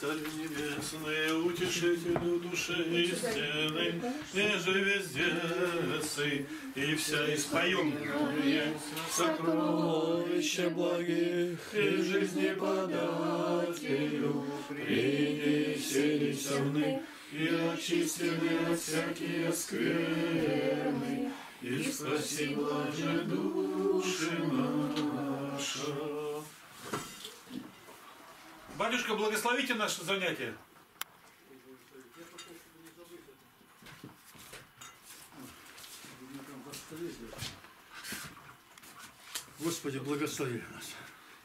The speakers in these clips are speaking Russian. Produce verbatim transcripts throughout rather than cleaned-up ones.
Царь небесный, утешитель души истины, неже вездесы, и вся испоем сокровища благих и жизни подателю, принесены сомны и очистены от всякие скверны, и спаси блажи души наша. Батюшка, благословите наше занятие. Господи, благослови нас.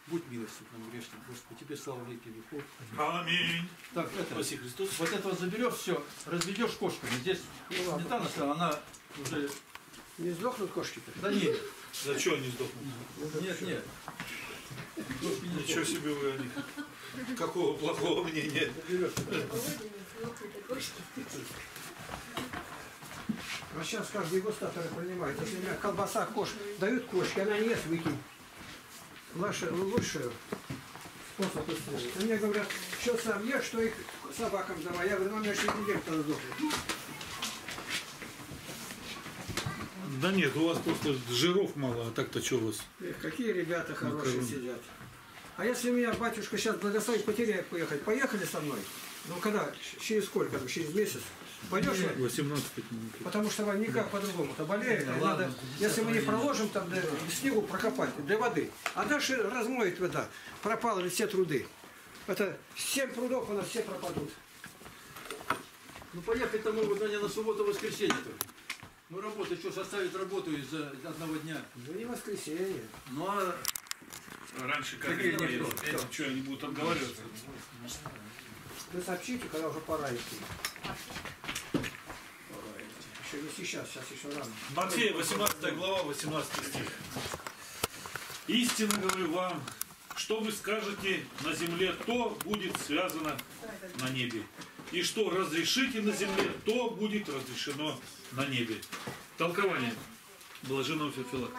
Будь милостив нам, грешным, Господи, тебе слава веки веков. Аминь. Так, это, Спаси Христос. Вот этого заберешь, все, разведешь кошками. Здесь не та наша, она уже... Не сдохнут кошки-то? Да нет. Зачем они сдохнут? Нет, нет. Ничего себе вы о них. Какого плохого мнения? А сейчас каждый дегустаторы принимают. Если у меня колбаса кош дают кошки, она не ест, выкинь. Лучше способ использовать. Мне говорят, что сам ешь, что их собакам давай. Я говорю, ну у меня еще неделю кто-то сдохнет. Да нет, у вас просто жиров мало, а так-то что у вас? Эх, какие ребята хорошие Макарон. Сидят. А если меня батюшка сейчас благословит, потеряет поехать, поехали со мной? Ну когда? Через сколько? Там, через месяц? Пойдешь? восемнадцать минут. Потому что вам никак да. по-другому-то болеет. Да, надо, если мы не проложим, там да, снегу прокопать для воды. А дальше размоет вода. Пропали все труды. Это семь трудов у нас все пропадут. Ну поехать-то могут, но не на субботу-воскресенье-то. Ну работа, что составит работу из одного дня? Ну не воскресенье. Ну а раньше как они поедут? Что, они будут обговариваться? Вы сообщите, когда уже пора идти. Пора идти. Еще не сейчас, сейчас еще рано. Матфея, восемнадцатая глава, восемнадцатый стих. Истинно говорю вам, что вы скажете на земле, то будет связано на небе. И что разрешите на земле, то будет разрешено на небе. Толкование Блаженного Феофилакта.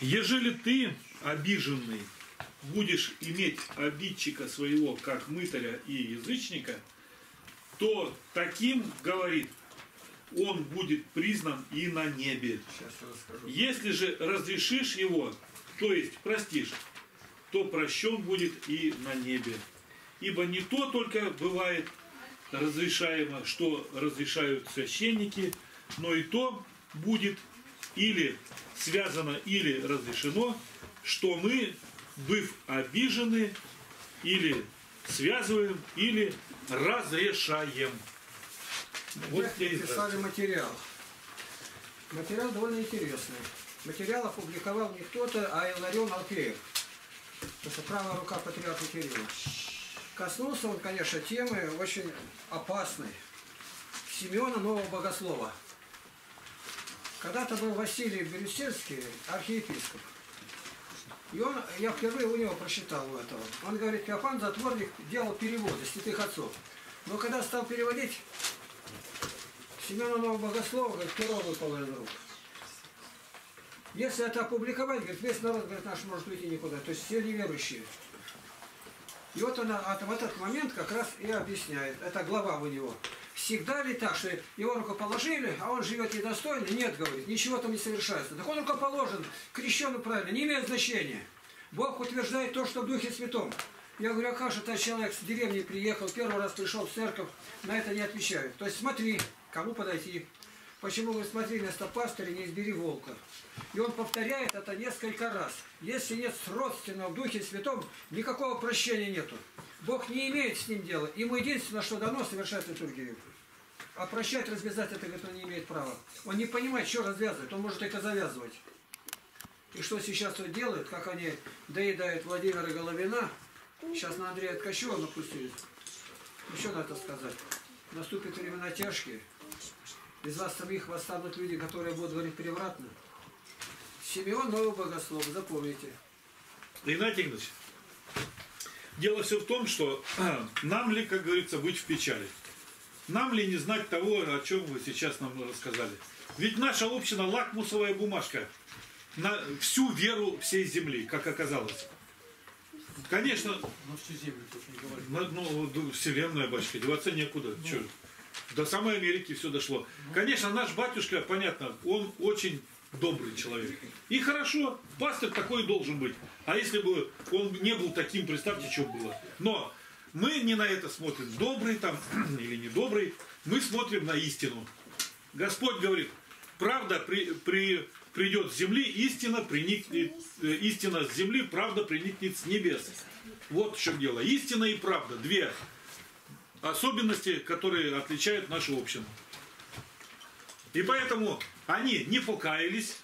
Ежели ты, обиженный, будешь иметь обидчика своего, как мытаря и язычника, то таким, говорит, он будет признан и на небе. Если же разрешишь его, то есть простишь, то прощен будет и на небе. Ибо не то только бывает разрешаемо, что разрешают священники, но и то будет или связано, или разрешено, что мы, быв обижены, или связываем, или разрешаем. Вот здесь написали материал. Материал довольно интересный. Материал опубликовал не кто-то, а Иларион Алфеев. Это правая рука патриарха Кирилла. Коснулся он, конечно, темы очень опасной. Симеона Нового Богослова. Когда-то был Василий Бересневский, архиепископ. И он, я впервые у него прочитал у этого. Он говорит, Феофан, затворник, делал переводы святых отцов. Но когда стал переводить, Симеона Нового Богослова, говорит, перо выпало из рук. Если это опубликовать, говорит, весь народ, говорит, наш может уйти никуда. То есть все неверующие. И вот она, а в этот момент как раз и объясняет. Это глава у него. Всегда ли так, что его рукоположили, а он живет недостойно? Нет, говорит, ничего там не совершается. Так он рукоположен, крещен правильно, не имеет значения. Бог утверждает то, что в Духе Святом. Я говорю, а как же этот человек с деревни приехал, первый раз пришел в церковь, на это не отвечают. То есть смотри, кому подойти. Почему, говорит, смотри, вместо пастыря не избери волка. И он повторяет это несколько раз. Если нет родственного в Духе Святом, никакого прощения нету. Бог не имеет с ним дела. Ему единственное, что дано, совершать литургию. А прощать, развязать это, говорит, он не имеет права. Он не понимает, что развязывать. Он может только завязывать. И что сейчас вот делают, как они доедают Владимира Головина. Сейчас на Андрея Кощева напустились. Еще надо сказать. Наступят времена тяжкие. Из вас самих восстанут люди, которые будут говорить превратно. Симеон Новый Богослов, запомните. Игнатий Игнатьевич, дело все в том, что нам ли, как говорится, быть в печали? Нам ли не знать того, о чем вы сейчас нам рассказали? Ведь наша община лакмусовая бумажка на всю веру всей земли, как оказалось. Конечно. На всю землю тоже не говорит. Ну, вселенная, батюшка, деваться некуда. Ну. Черт. До самой Америки все дошло. Ну. Конечно, наш батюшка, понятно, он очень добрый человек. И хорошо, пастырь такой должен быть. А если бы он не был таким, представьте, что было. Но мы не на это смотрим, добрый там или недобрый. Мы смотрим на истину. Господь говорит, правда при, при, придет с земли, истина приникнет, э, истина с земли, правда приникнет с небес. Вот в чем дело. Истина и правда. Две особенности, которые отличают нашу общину. И поэтому они не покаялись,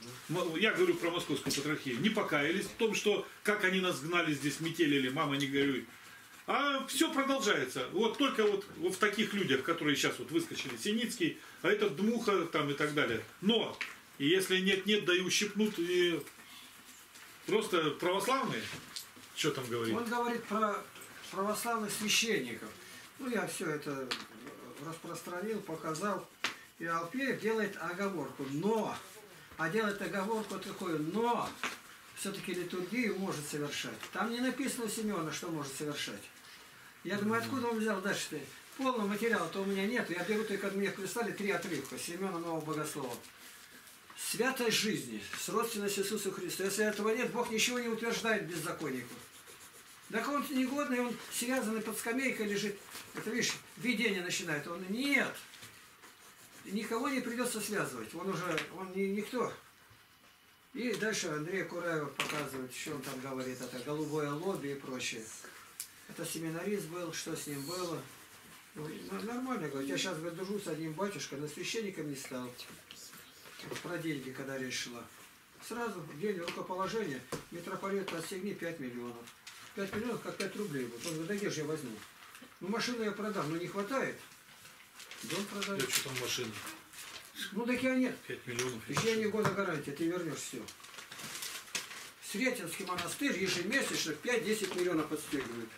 я говорю про московскую патрархию, не покаялись в том, что как они нас гнали здесь, метелили, мама не горюй. А все продолжается. Вот только вот, вот в таких людях, которые сейчас вот выскочили, Синицкий, а этот Дмуха там и так далее. Но, если нет-нет, да и ущипнут и просто православные, что там говорит? Он говорит про православных священников. Ну, я все это распространил, показал. И Алфеев делает оговорку. Но, а делает оговорку такую, но все-таки литургию может совершать. Там не написано у Симеона, что может совершать. Я думаю, откуда он взял дальше-то? Полного материала-то у меня нет. Я беру только, мне прислали три отрывка Симеона Нового Богослова. Святой жизни, сродственность Иисуса Христа. Если этого нет, Бог ничего не утверждает беззаконнику. Так он негодный, он связанный под скамейкой лежит. Это, видишь, видение начинает. Он, нет, никого не придется связывать. Он уже, он не, никто. И дальше Андрей Кураев показывает, что он там говорит. Это голубое лобби и прочее. Это семинарист был, что с ним было. Ну, нормально, говорит. Я сейчас дружу с одним батюшкой, но священником не стал. Про деньги, когда речь шла. Сразу в день рукоположения митрополит отсегни пять миллионов. пять миллионов, как пять рублей. Вот он говорит, да где же я возьму? Ну машину я продам, но не хватает. Дом продаю. Я что там машина? Ну так я нет. пять миллионов. В течение года гарантия, ты вернешь все. Сретенский монастырь ежемесячно пять-десять миллионов подстегивает.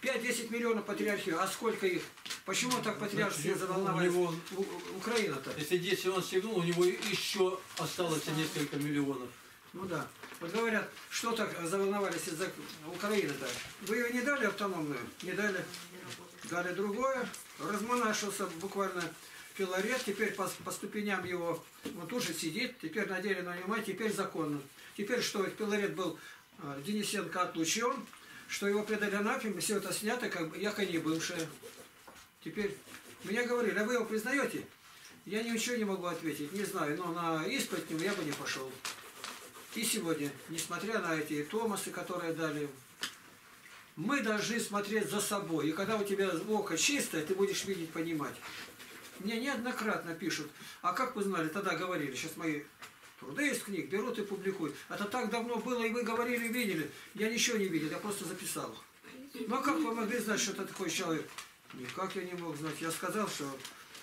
пять-десять миллионов патриархию. А сколько их? Почему так патриархия заволновалась? Него... Украина-то. Если десять он стегнул, у него еще осталось а... несколько миллионов. Ну да. Вот говорят, что так заволновались из-за Украины-то. Вы ее не дали автономную? Не дали. Дали другое. Размонашился буквально Филарет, теперь по, по ступеням его, он тут же сидит, теперь надели на него мать, теперь законно. Теперь что, Филарет был э, Денисенко отлучен, что его предали анафеме, все это снято, как бы, яко не бывшее. Теперь, мне говорили, а вы его признаете? Я ничего не могу ответить, не знаю, но на исповедь я бы не пошел. И сегодня, несмотря на эти томасы, которые дали, мы должны смотреть за собой. И когда у тебя око чистое, ты будешь видеть, понимать. Мне неоднократно пишут, а как вы знали, тогда говорили, сейчас мои труды из книг берут и публикуют. Это так давно было, и вы говорили, видели. Я ничего не видел, я просто записал. Ну а как вы могли знать, что это такой человек? Никак я не мог знать. Я сказал, что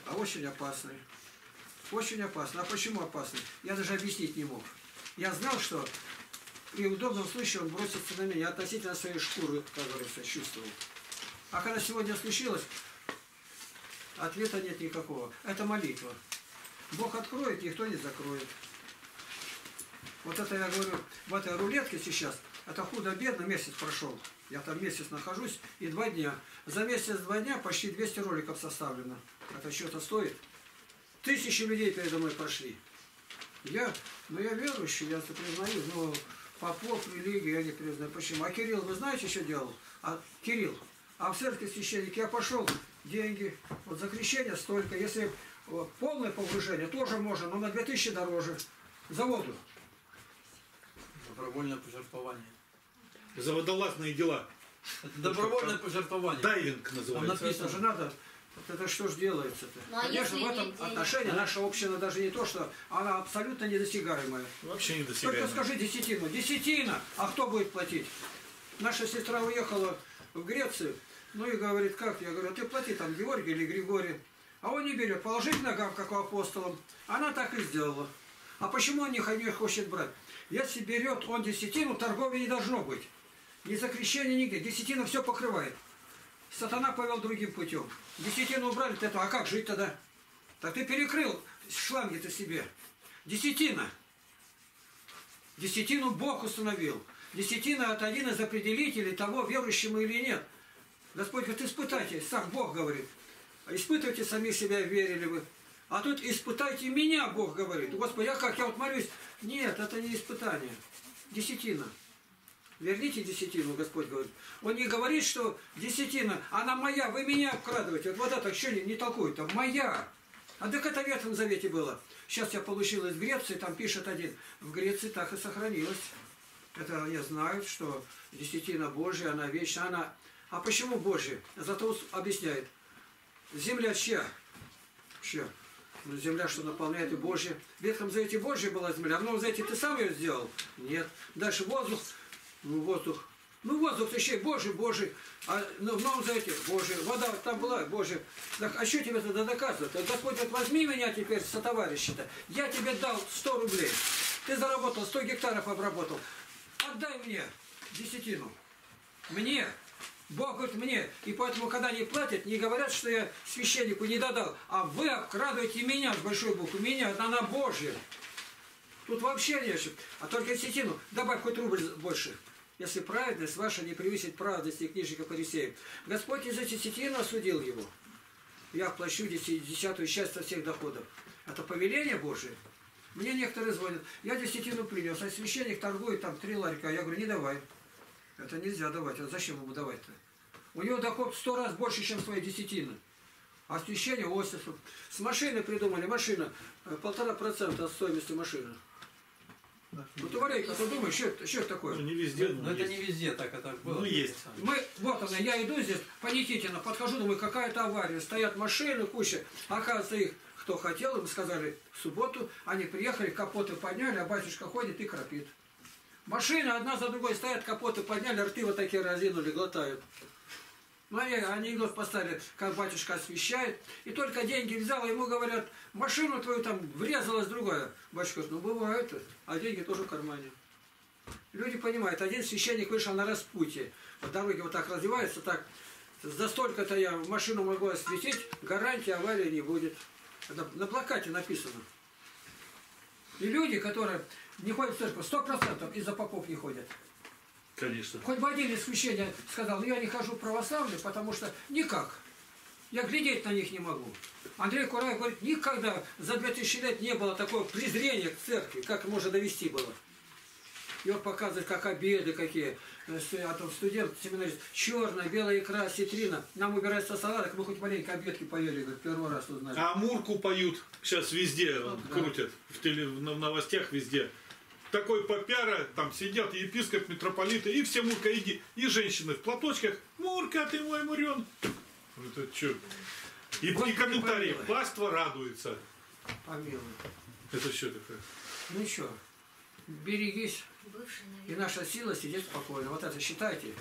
а очень опасный. Очень опасный. А почему опасный? Я даже объяснить не мог. Я знал, что при удобном случае он бросится на меня, относительно своей шкуры, как говорится, чувствовал. А когда сегодня случилось... Ответа нет никакого. Это молитва. Бог откроет, никто не закроет. Вот это я говорю, в этой рулетке сейчас, это худо-бедно, месяц прошел. Я там месяц нахожусь и два дня. За месяц-два дня почти двести роликов составлено. Это что-то стоит. Тысячи людей передо мной прошли. Я, ну я верующий, я это признаю, но попов, религию я не признаю. Почему? А Кирилл, вы знаете, что делал? А Кирилл, а в церкви священник я пошел... Деньги. Вот за крещение столько. Если вот, полное погружение, тоже можно, но на две тысячи дороже. За воду. Добровольное пожертвование. За водолазные дела. Это добровольное пожертвование. Дайвинг называется. Там написано же надо. Вот это что же делается-то? Ну, конечно, в этом отношении наша община даже не то, что она абсолютно недосягаемая. Вообще недосягаемая. Только скажи десятину. Десятина! А кто будет платить? Наша сестра уехала в Грецию. Ну и говорит, как? Я говорю, а ты плати там Георгий или Григорий. А он не берет, положить ногам, как у апостолам. Она так и сделала. А почему он не хочет брать? Если берет он десятину, торговли не должно быть. Ни за крещение, нигде. Десятина все покрывает. Сатана повел другим путем. Десятину убрали, ты этого, а как жить тогда? Так ты перекрыл шланги-то себе. Десятина. Десятину Бог установил. Десятина – это один из определителей того, верующему или нет. Господь говорит, испытайте, сам Бог говорит. Испытывайте сами себя, верили вы. А тут испытайте меня, Бог говорит. Господи, я как, я вот молюсь. Нет, это не испытание. Десятина. Верните десятину, Господь говорит. Он не говорит, что десятина, она моя, вы меня обкрадываете. Вот это еще не, не толкует, а моя. А так это в Ветхом Завете было. Сейчас я получил из Греции, там пишет один. В Греции так и сохранилось. Это они знают, что десятина Божья, она вечна. Она... А почему Божья? Зато объясняет. Земля чья? Чья? Ну, земля, что наполняет и Божья. В Ветхом Завете Божья была земля. В Новом Завете ты сам ее сделал? Нет. Дальше воздух. Ну, воздух. Ну, воздух еще и Божий, Божий. А, ну, в Новом Завете Божий. Вода там была, Божий. Так, а что тебе тогда доказывают? Господь говорит, возьми меня теперь сотоварища-то. Я тебе дал сто рублей. Ты заработал, сто гектаров обработал. Отдай мне десятину. Мне. Бог говорит мне. И поэтому, когда они платят, не говорят, что я священнику не додал. А вы обкрадываете меня с большой буквы. Меня, она Божья. Тут вообще нечего. А только десятину. Добавь хоть рубль больше. Если праведность ваша не превысит праведности книжника фарисеев. Господь из-за десятины осудил его. Я плачу десятую часть от всех доходов. Это повеление Божие. Мне некоторые звонят. Я десятину принес, а священник торгует там три ларька. Я говорю, не давай. Это нельзя давать. А зачем ему давать-то? У него доход в сто раз больше, чем свои десятины. А священник Осифов. С машины придумали. Машина. Полтора процента от стоимости машины. Ну, товарищ, а ты думаешь, что это такое? Ну, не везде. Ну, это не везде так это было. Ну, есть. Мы, вот она, я иду здесь, понятительно, подхожу, думаю, какая-то авария. Стоят машины, куча. Оказывается, их кто хотел, им сказали в субботу. Они приехали, капоты подняли, а батюшка ходит и крапит. Машины одна за другой стоят, капоты подняли, рты вот такие разинули, глотают. Ну, они, они идут, поставили, как батюшка освещает. И только деньги взял, ему говорят, машину твою там врезалась другая. Батюшка говорит, ну бывает, а деньги тоже в кармане. Люди понимают, один священник вышел на распутье. По дороге вот так развивается, так, за столько-то я машину могу осветить, гарантии аварии не будет. Это на плакате написано. И люди, которые не ходят в церковь, сто процентов из-за попов не ходят. Конечно. Хоть бы один из священников сказал, ну я не хожу в православие, потому что никак. Я глядеть на них не могу. Андрей Кураев говорит, никогда за две тысячи лет не было такого презрения к церкви, как можно довести было. И он показывает, как обеды какие. А там студент, семинарист, черная, белая икра, ситрина. Нам убирать со салаток, мы хоть маленько обедки поели, говорит, первый раз узнали. А Амурку поют, сейчас везде вот, крутят, да. в, теле, в новостях везде. Такой попяра, там сидят епископ, митрополиты, и все Мурка, иди. И женщины в платочках, Мурка, ты мой Мурен. Это что? И, и комментарии, паства радуется. Помилуй. Это что такое? Ну что, берегись. И наша сила сидит спокойно. Вот это считайте,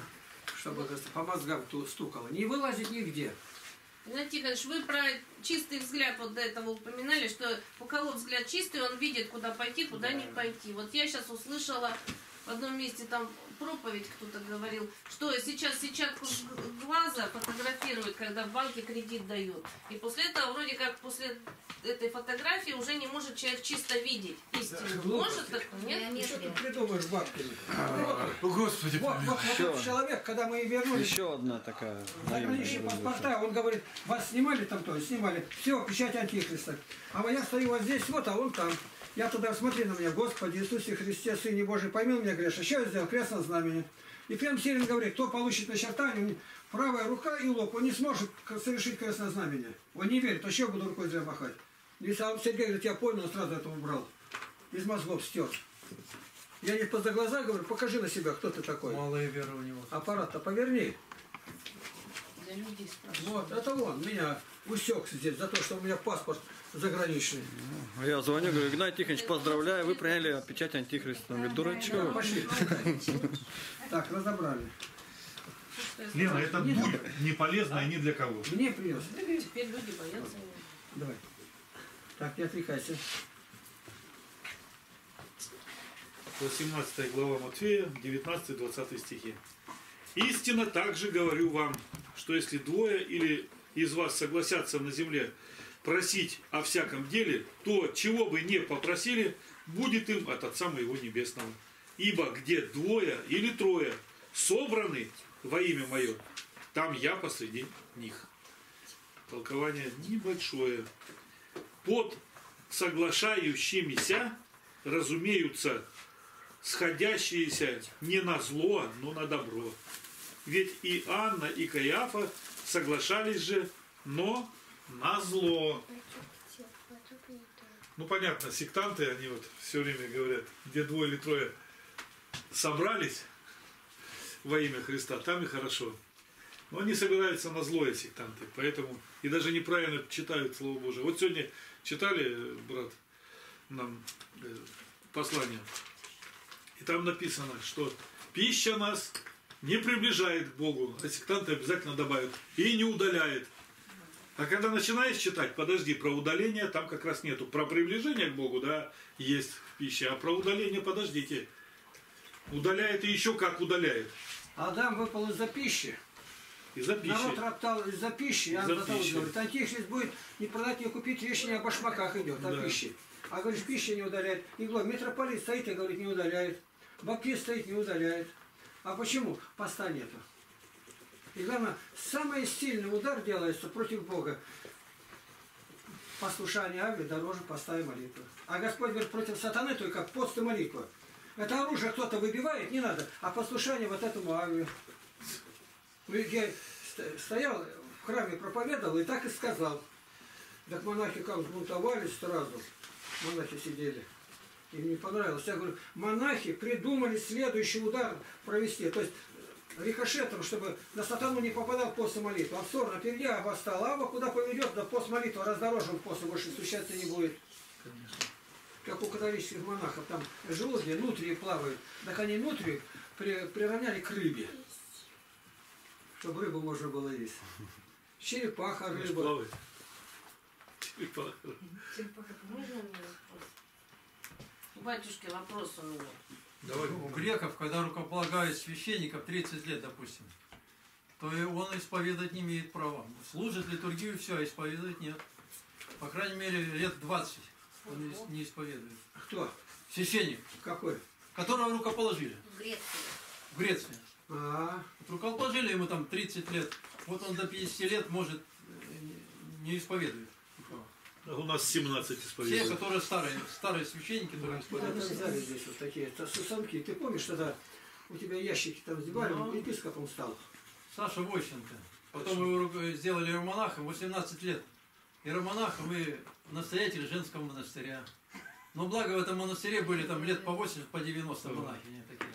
чтобы по мозгам стукало. Не вылазить нигде. Игнат Тихонович, вы про чистый взгляд вот до этого упоминали, что у кого взгляд чистый, он видит, куда пойти, куда да. не пойти. Вот я сейчас услышала в одном месте, там проповедь кто-то говорил, что сейчас сетчатку глаза фотографируют, когда в банке кредит дают. И после этого, вроде как, после этой фотографии уже не может человек чисто видеть истину. Да, может так? Нет? Нет. Что ты придумаешь бабки? Господи, вот, вот, вот человек, когда мы и вернулись... Еще одна такая... Паспорта, он говорит, вас снимали там, то есть снимали. Все, печать антихриста. А я стою вот здесь, вот, а он там. Я тогда, смотри на меня, Господи Иисусе Христе, Сыне Божий, помил меня греша. Еще я сделал крестное знамение. И прям Сирин говорит, кто получит начертание, правая рука и лоб, он не сможет совершить крестное знамение. Он не верит, а еще буду рукой зря махать. И сам Сергей говорит, я понял, он сразу это убрал. Из мозгов стер. Я не поза глаза говорю, покажи на себя, кто ты такой. Малая вера у него. Аппарат-то поверни. Для людей спрашивают. Вот, это он, меня... усек здесь за то, что у меня паспорт заграничный. Я звоню, говорю, Игнат Тихонович, поздравляю, вы приняли печать антихриста. Он говорит, дурачок. Пошли. Так, разобрали. Лена, это будет не полезно и не для кого. Мне принес. Теперь люди боятся. Давай. Так, не отвлекайся. восемнадцатая глава Матфея, девятнадцатый-двадцатый стихи. Истинно также говорю вам, что если двое или... из вас согласятся на земле просить о всяком деле, то, чего бы не попросили, будет им от Отца Моего Небесного. Ибо где двое или трое собраны во имя мое, там я посреди них. Толкование небольшое. Под соглашающимися разумеются сходящиеся не на зло, но на добро. Ведь и Анна, и Каиафа соглашались же, но на зло. Ну понятно, сектанты, они вот все время говорят, где двое или трое собрались во имя Христа, там и хорошо. Но они собираются на злое, сектанты, поэтому и даже неправильно читают Слово Божие. Вот сегодня читали, брат, нам послание, и там написано, что пища нас не приближает к Богу, а сектанты обязательно добавят, и не удаляет. А когда начинаешь читать, подожди, про удаление там как раз нету. Про приближение к Богу, да, есть пища, а про удаление, подождите. Удаляет и еще как удаляет. Адам выпал из-за пищи. Из-за пищи. Народ роптал из-за пищи. Из -за потом пищи. Говорит, антихрист будет не продать, не купить, речь не о башмаках идет, о да. пище. А говоришь, пища не удаляет. И митрополит стоит и говорит, не удаляет. Баптист стоит, не удаляет. А почему? Поста нету. И главное, самый сильный удар делается против Бога. Послушание Агли дороже поста и молитвы. А Господь говорит, против сатаны только пост и молитва. Это оружие кто-то выбивает, не надо. А послушание вот этому Агли. Я стоял в храме, проповедовал и так и сказал. Так монахи как взбунтовались сразу. Монахи сидели. Им не понравилось. Я говорю, монахи придумали следующий удар провести. То есть рикошетом, чтобы на сатану не попадал пост и молитва. А в сторону перейдя, Аба стал. Аба куда поведет, да пост молитва раздорожен, пост больше сущаться не будет. Конечно. Как у католических монахов, там желудки внутри плавают. Так они внутри приравняли к рыбе, чтобы рыбу можно было есть. Черепаха, рыба. Черепаха. Черепаха можно у меня вопрос? У батюшки вопрос у меня. Давай. У греков, когда рукополагают священников тридцать лет, допустим, то он исповедовать не имеет права. Служит литургию, все, а исповедовать нет. По крайней мере, лет двадцать он не исповедует. Кто? Священник. Какой? Которого рукоположили. В Греции. В Греции. А-а-а. Рукоположили ему там тридцать лет. Вот он до пятидесяти лет может не исповедует. У нас семнадцать исповедников. Те, которые старые, старые священники, которые исповедуют. Мы взяли здесь вот такие сусанки. Ты помнишь, тогда у тебя ящики там сдевали, но... епископом стал? Саша Войченко. Потом Почему? его сделали иеромонахом, восемнадцать лет. Иеромонахом и настоятель женского монастыря. Но благо в этом монастыре были там лет по восемьдесят, по девяносто монахи. Такие.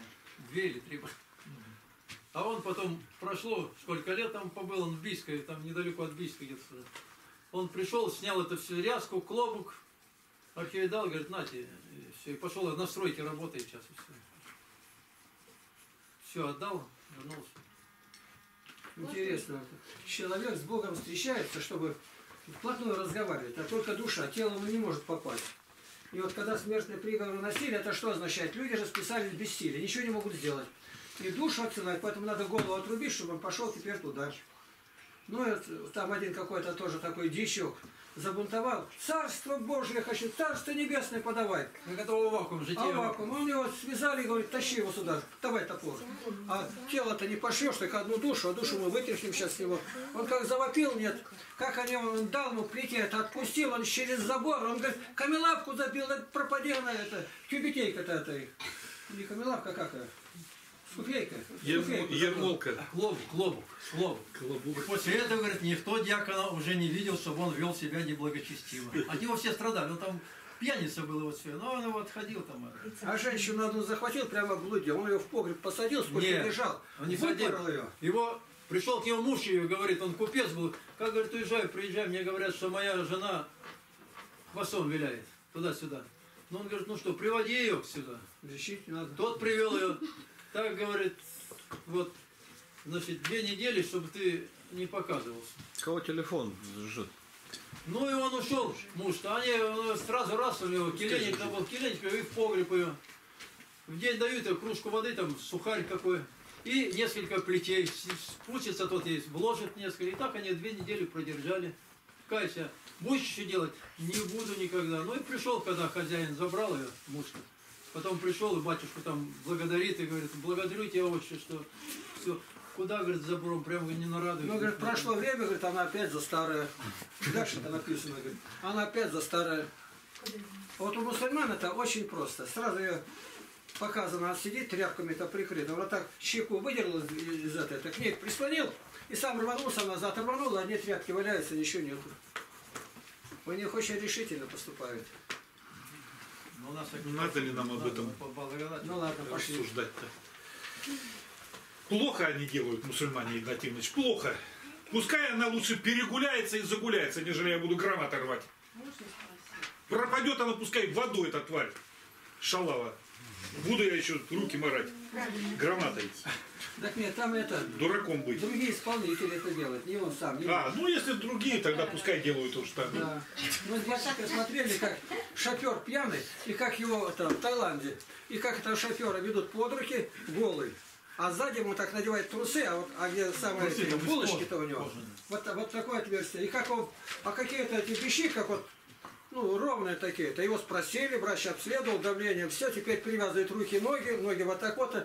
Две или три. А он потом, прошло сколько лет, там побыл он в Бийске, там недалеко от Бийска где-то. Он пришел, снял это все, ряску, клобук, архивидал, говорит, нате, и все, и пошел, на стройке работает сейчас. И все. все, отдал, вернулся. Интересно, человек с Богом встречается, чтобы вплотную разговаривать, а только душа, тело ему не может попасть. И вот когда смертный приговор наносили, это что означает? Люди же списались без силы, ничего не могут сделать. И душу отсылают, поэтому надо голову отрубить, чтобы он пошел теперь туда. Ну, это, там один какой-то тоже такой дичок забунтовал. Царство Божие хочу, Царство Небесное подавать. Это Аввакум, житие Аввакум. Он его связали и говорит, тащи его сюда, давай топор. А тело-то не пошьешь, так одну душу, а душу мы вытряхнем сейчас с него. Он как завопил, нет, как они, он дал ему плетет, отпустил, он через забор, он говорит, камелавку забил, пропади на это, тюбетейка-то это. Не камелавка, как это? Скуфейка. Ермолка. Клобук, клобук, клобук. После этого, говорит, никто диакона уже не видел, чтобы он вел себя неблагочестиво. От него все страдали. Он там пьяница был вот все, но он его отходил там. А женщину одну захватил прямо в блуде. Он ее в погреб посадил, сколько лежал. Он не выпорол ее. Его, пришел к нему муж ее, говорит, он купец был. Как, говорит, уезжаю, приезжай, мне говорят, что моя жена хвостом виляет туда-сюда. Но он говорит, ну что, приводи ее сюда. Защитить надо. Тот привел ее. Так, говорит, вот, значит, две недели, чтобы ты не показывался. Кого телефон держит? Ну и он ушел, муж-то. Они сразу раз у него келенник был, келенник, и в погреб ее. В день дают ее кружку воды, там сухарь какой, и несколько плетей. Спустится тот есть, вложит несколько. И так они две недели продержали. Кайся, будешь еще делать? Не буду никогда. Ну и пришел, когда хозяин забрал ее, муж-то. Потом пришел, и батюшка там благодарит, и говорит: благодарю тебя, отче, что все. Куда, говорит, забором, прямо не нарадует. Ну, говорит, прошло время, говорит, она опять за старое. Дальше-то написано, говорит, она опять за старое. Вот у мусульман это очень просто. Сразу ее показано, она сидит, тряпками-то прикрыта. Вот так щеку выдернула из этой, так к ней прислонил, и сам рванулся, она назад рванула, одни тряпки валяются, ничего нет. У них очень решительно поступают. Ну, у нас, так, надо ли нам об этом ну, ладно, рассуждать-то? Плохо они делают, мусульмане, Игнатий Иванович, плохо. Пускай она лучше перегуляется и загуляется, нежели я буду гранат рвать. Пропадет она, пускай водой эта тварь шалава. Буду я еще руки марать гранатой. Так нет, там это... Дураком быть. Другие исполнители это делают, не он сам. Не а, он. Ну если другие, тогда пускай делают уж так. Да. Мы с батюшкой смотрели, как шофер пьяный, и как его там в Таиланде, и как этого шофера ведут под руки голый. А сзади ему так надевает трусы, а вот а где самые булочки-то у него. Вот, вот такое отверстие. И как он, а какие-то эти вещи, как вот, ну, ровные такие-то. Его спросили, врач обследовал, давление, все, теперь привязывает руки, ноги, ноги вот так вот,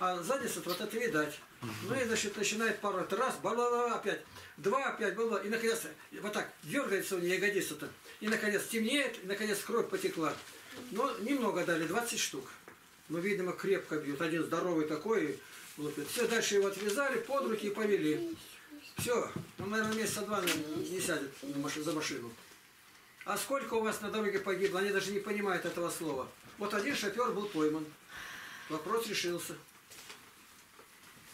а сзади вот это видать. Ну и, значит, начинает пару раз, бла-бла-бла, опять, два опять было, и наконец, вот так, дергается у нее ягодица-то. И наконец темнеет, и наконец кровь потекла. Но немного дали, двадцать штук. Но, видимо, крепко бьют. Один здоровый такой. Все, дальше его отвязали, под руки и повели. Все, он, наверное, месяца два не сядет за машину. А сколько у вас на дороге погибло? Они даже не понимают этого слова. Вот один шофер был пойман. Вопрос решился.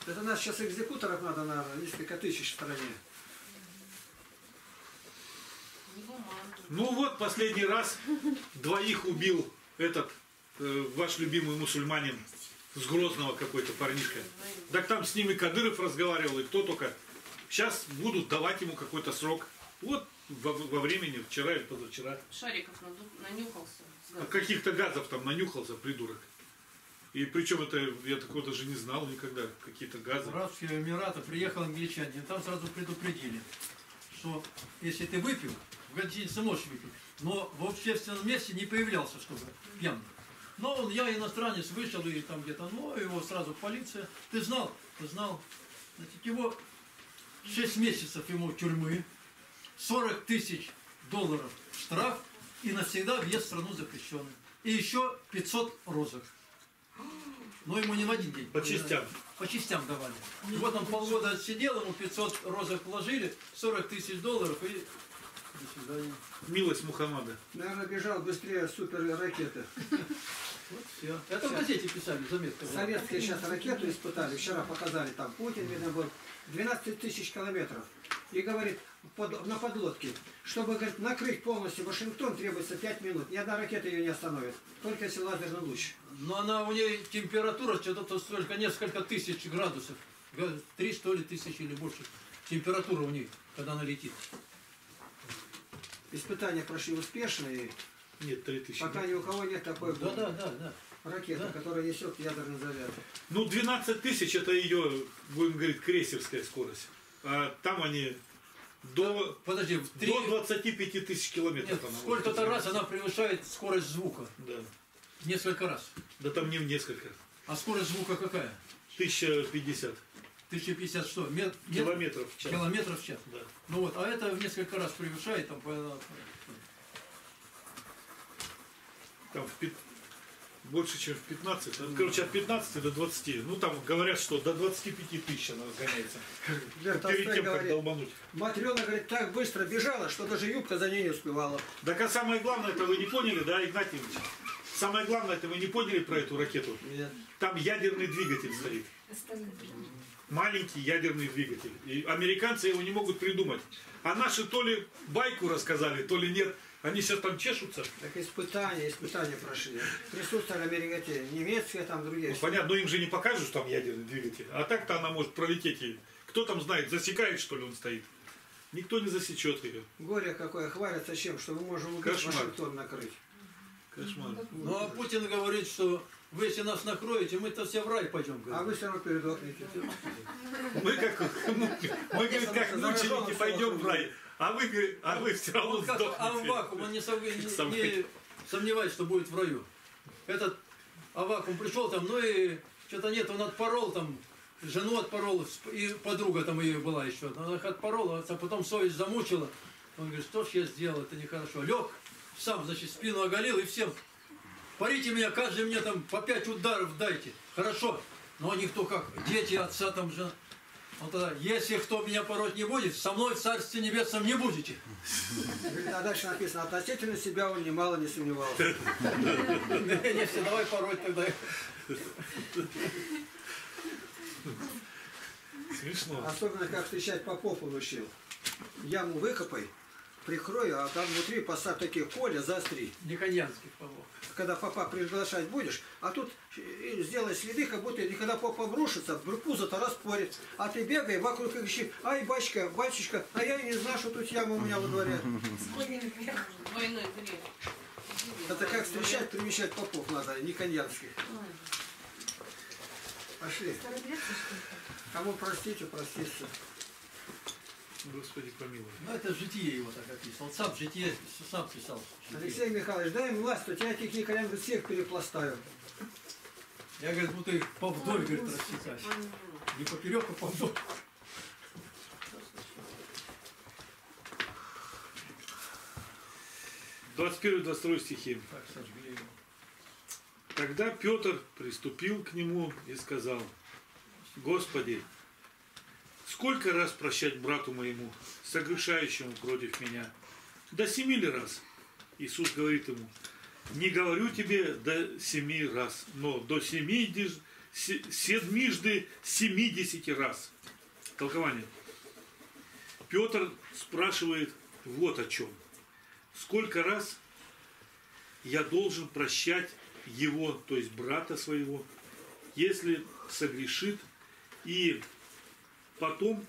Это нас сейчас экзекуторов надо, наверное, несколько тысяч в стране. Ну вот, последний раз двоих убил этот э, ваш любимый мусульманин. С Грозного какой-то парнишка. Так там с ними Кадыров разговаривал, и кто только. Сейчас будут давать ему какой-то срок. Вот во, во времени, вчера или позавчера. Шариков нанюхался. А каких-то газов там нанюхался, придурок. И причем это, я такого даже не знал никогда, какие-то газы. В Арабские Эмираты приехал англичанин, там сразу предупредили, что если ты выпил, в гостинице можешь выпить, но в общественном месте не появлялся, чтобы пьяный. Но он, я иностранец, вышел и там где-то, ну, его сразу полиция. Ты знал? Ты знал. Значит, его шесть месяцев ему тюрьмы, сорок тысяч долларов штраф и навсегда въезд в страну запрещенный. И еще пятьсот розок. Но ему не в один день. По частям. По частям давали. Вот он полгода отсидел, ему пятьсот розок вложили, сорок тысяч долларов и... До свидания. Милость Мухаммада. Наверное, бежал быстрее супер-ракеты. Вот все. Это в газете писали, заметка. Советские сейчас ракету испытали, вчера показали, там Путин, видно, был двенадцать тысяч километров. И говорит, под, на подлодке, чтобы, говорит, накрыть полностью Вашингтон, требуется пять минут. Ни одна ракета ее не остановит, только если лазерный луч. Но она, у нее температура что-то столько, несколько тысяч градусов. Три, что ли, тысячи или больше. Температура у нее, когда она летит. Испытания прошли успешно, и нет, три тысячи, пока да. Ни у кого нет такой да, да, да, да. ракеты, да. Которая несет ядерный заряд. Ну, двенадцать тысяч это ее, будем говорить, крейсерская скорость. А там они до, подожди, три... до двадцати пяти тысяч километров. Сколько-то раз она превышает скорость звука. Да. Несколько раз. Да там не несколько. А скорость звука какая? тысяча пятьдесят. тысяча пятьдесят что? Мет... Километров в час. Километров в час. Да. Ну вот, а это в несколько раз превышает. Там, там в пи... больше, чем в пятнадцать. Ну, короче, от пятнадцати до двадцати. Ну там говорят, что до двадцати пяти тысяч она гоняется. Перед тем, как долбануть. Матрёна, говорит, так быстро бежала, что даже юбка за ней не успевала. Так а самое главное, это вы не поняли, да, Игнатий Ильич? Самое главное, это вы не поняли про эту ракету? Нет. Там ядерный двигатель стоит. Маленький ядерный двигатель. И американцы его не могут придумать. А наши то ли байку рассказали, то ли нет. Они сейчас там чешутся. Так испытания, испытания прошли. Присутствовали американцы, немецкие, там другие. Ну, понятно, но им же не покажут, что там ядерный двигатель. А так-то она может пролететь. И кто там знает, засекает, что ли, он стоит? Никто не засечет ее. Горе какое, хвалятся чем, что мы можем убить Вашингтон, накрыть. Кошмар. Ну а Путин говорит, что вы если нас накроете, мы-то все в рай пойдем. Говорит. А вы все равно передохнете. Мы как мученики пойдем в рай, а вы все равно сдохнете. Аввакум, он не сомневается, что будет в раю. Этот Аввакум пришел там, ну и что-то нет, он отпорол там, жену отпорол, и подруга там ее была еще, она их отпорола, а потом совесть замучила. Он говорит, что ж я сделал, это нехорошо. Лег, сам, значит, спину оголил и всем, парите меня, каждый мне там по пять ударов дайте, хорошо. Но никто как, дети, отца там же. Он тогда, если кто меня пороть не будет, со мной в Царстве Небесном не будете. А дальше написано, относительно себя он немало не сомневался. Если давай пороть тогда. Смешно. Особенно как встречать попов получил. Яму выкопай, прикрой, а там внутри поставь такие поля, заостри. Никонянских попов. Когда попа приглашать будешь, а тут сделай следы, как будто и когда попа брушится, пузо-то распорит. А ты бегай вокруг и ищи, ай, бачка, батюшка, а я и не знаю, что тут яма у меня во дворе. Это как встречать, примещать попов надо, не коньянских. Пошли. Кому простите, проститься. Господи, помилуй. Ну это житие его так описал. Он сам житие сам писал. Алексей Михайлович, дай им власть, у тебя этих николянцев всех перепластаю. Я, говорит, будто их повдоль, говорит, рассекать. Не поперек, а повдоль. двадцать первый — двадцать второй стихи. Тогда Петр приступил к нему и сказал: Господи, сколько раз прощать брату моему, согрешающему против меня? До семи ли раз? Иисус говорит ему: не говорю тебе до семи раз, но до семи, седмижды семидесяти раз. Толкование. Петр спрашивает вот о чем. Сколько раз я должен прощать его, то есть брата своего, если согрешит и... потом,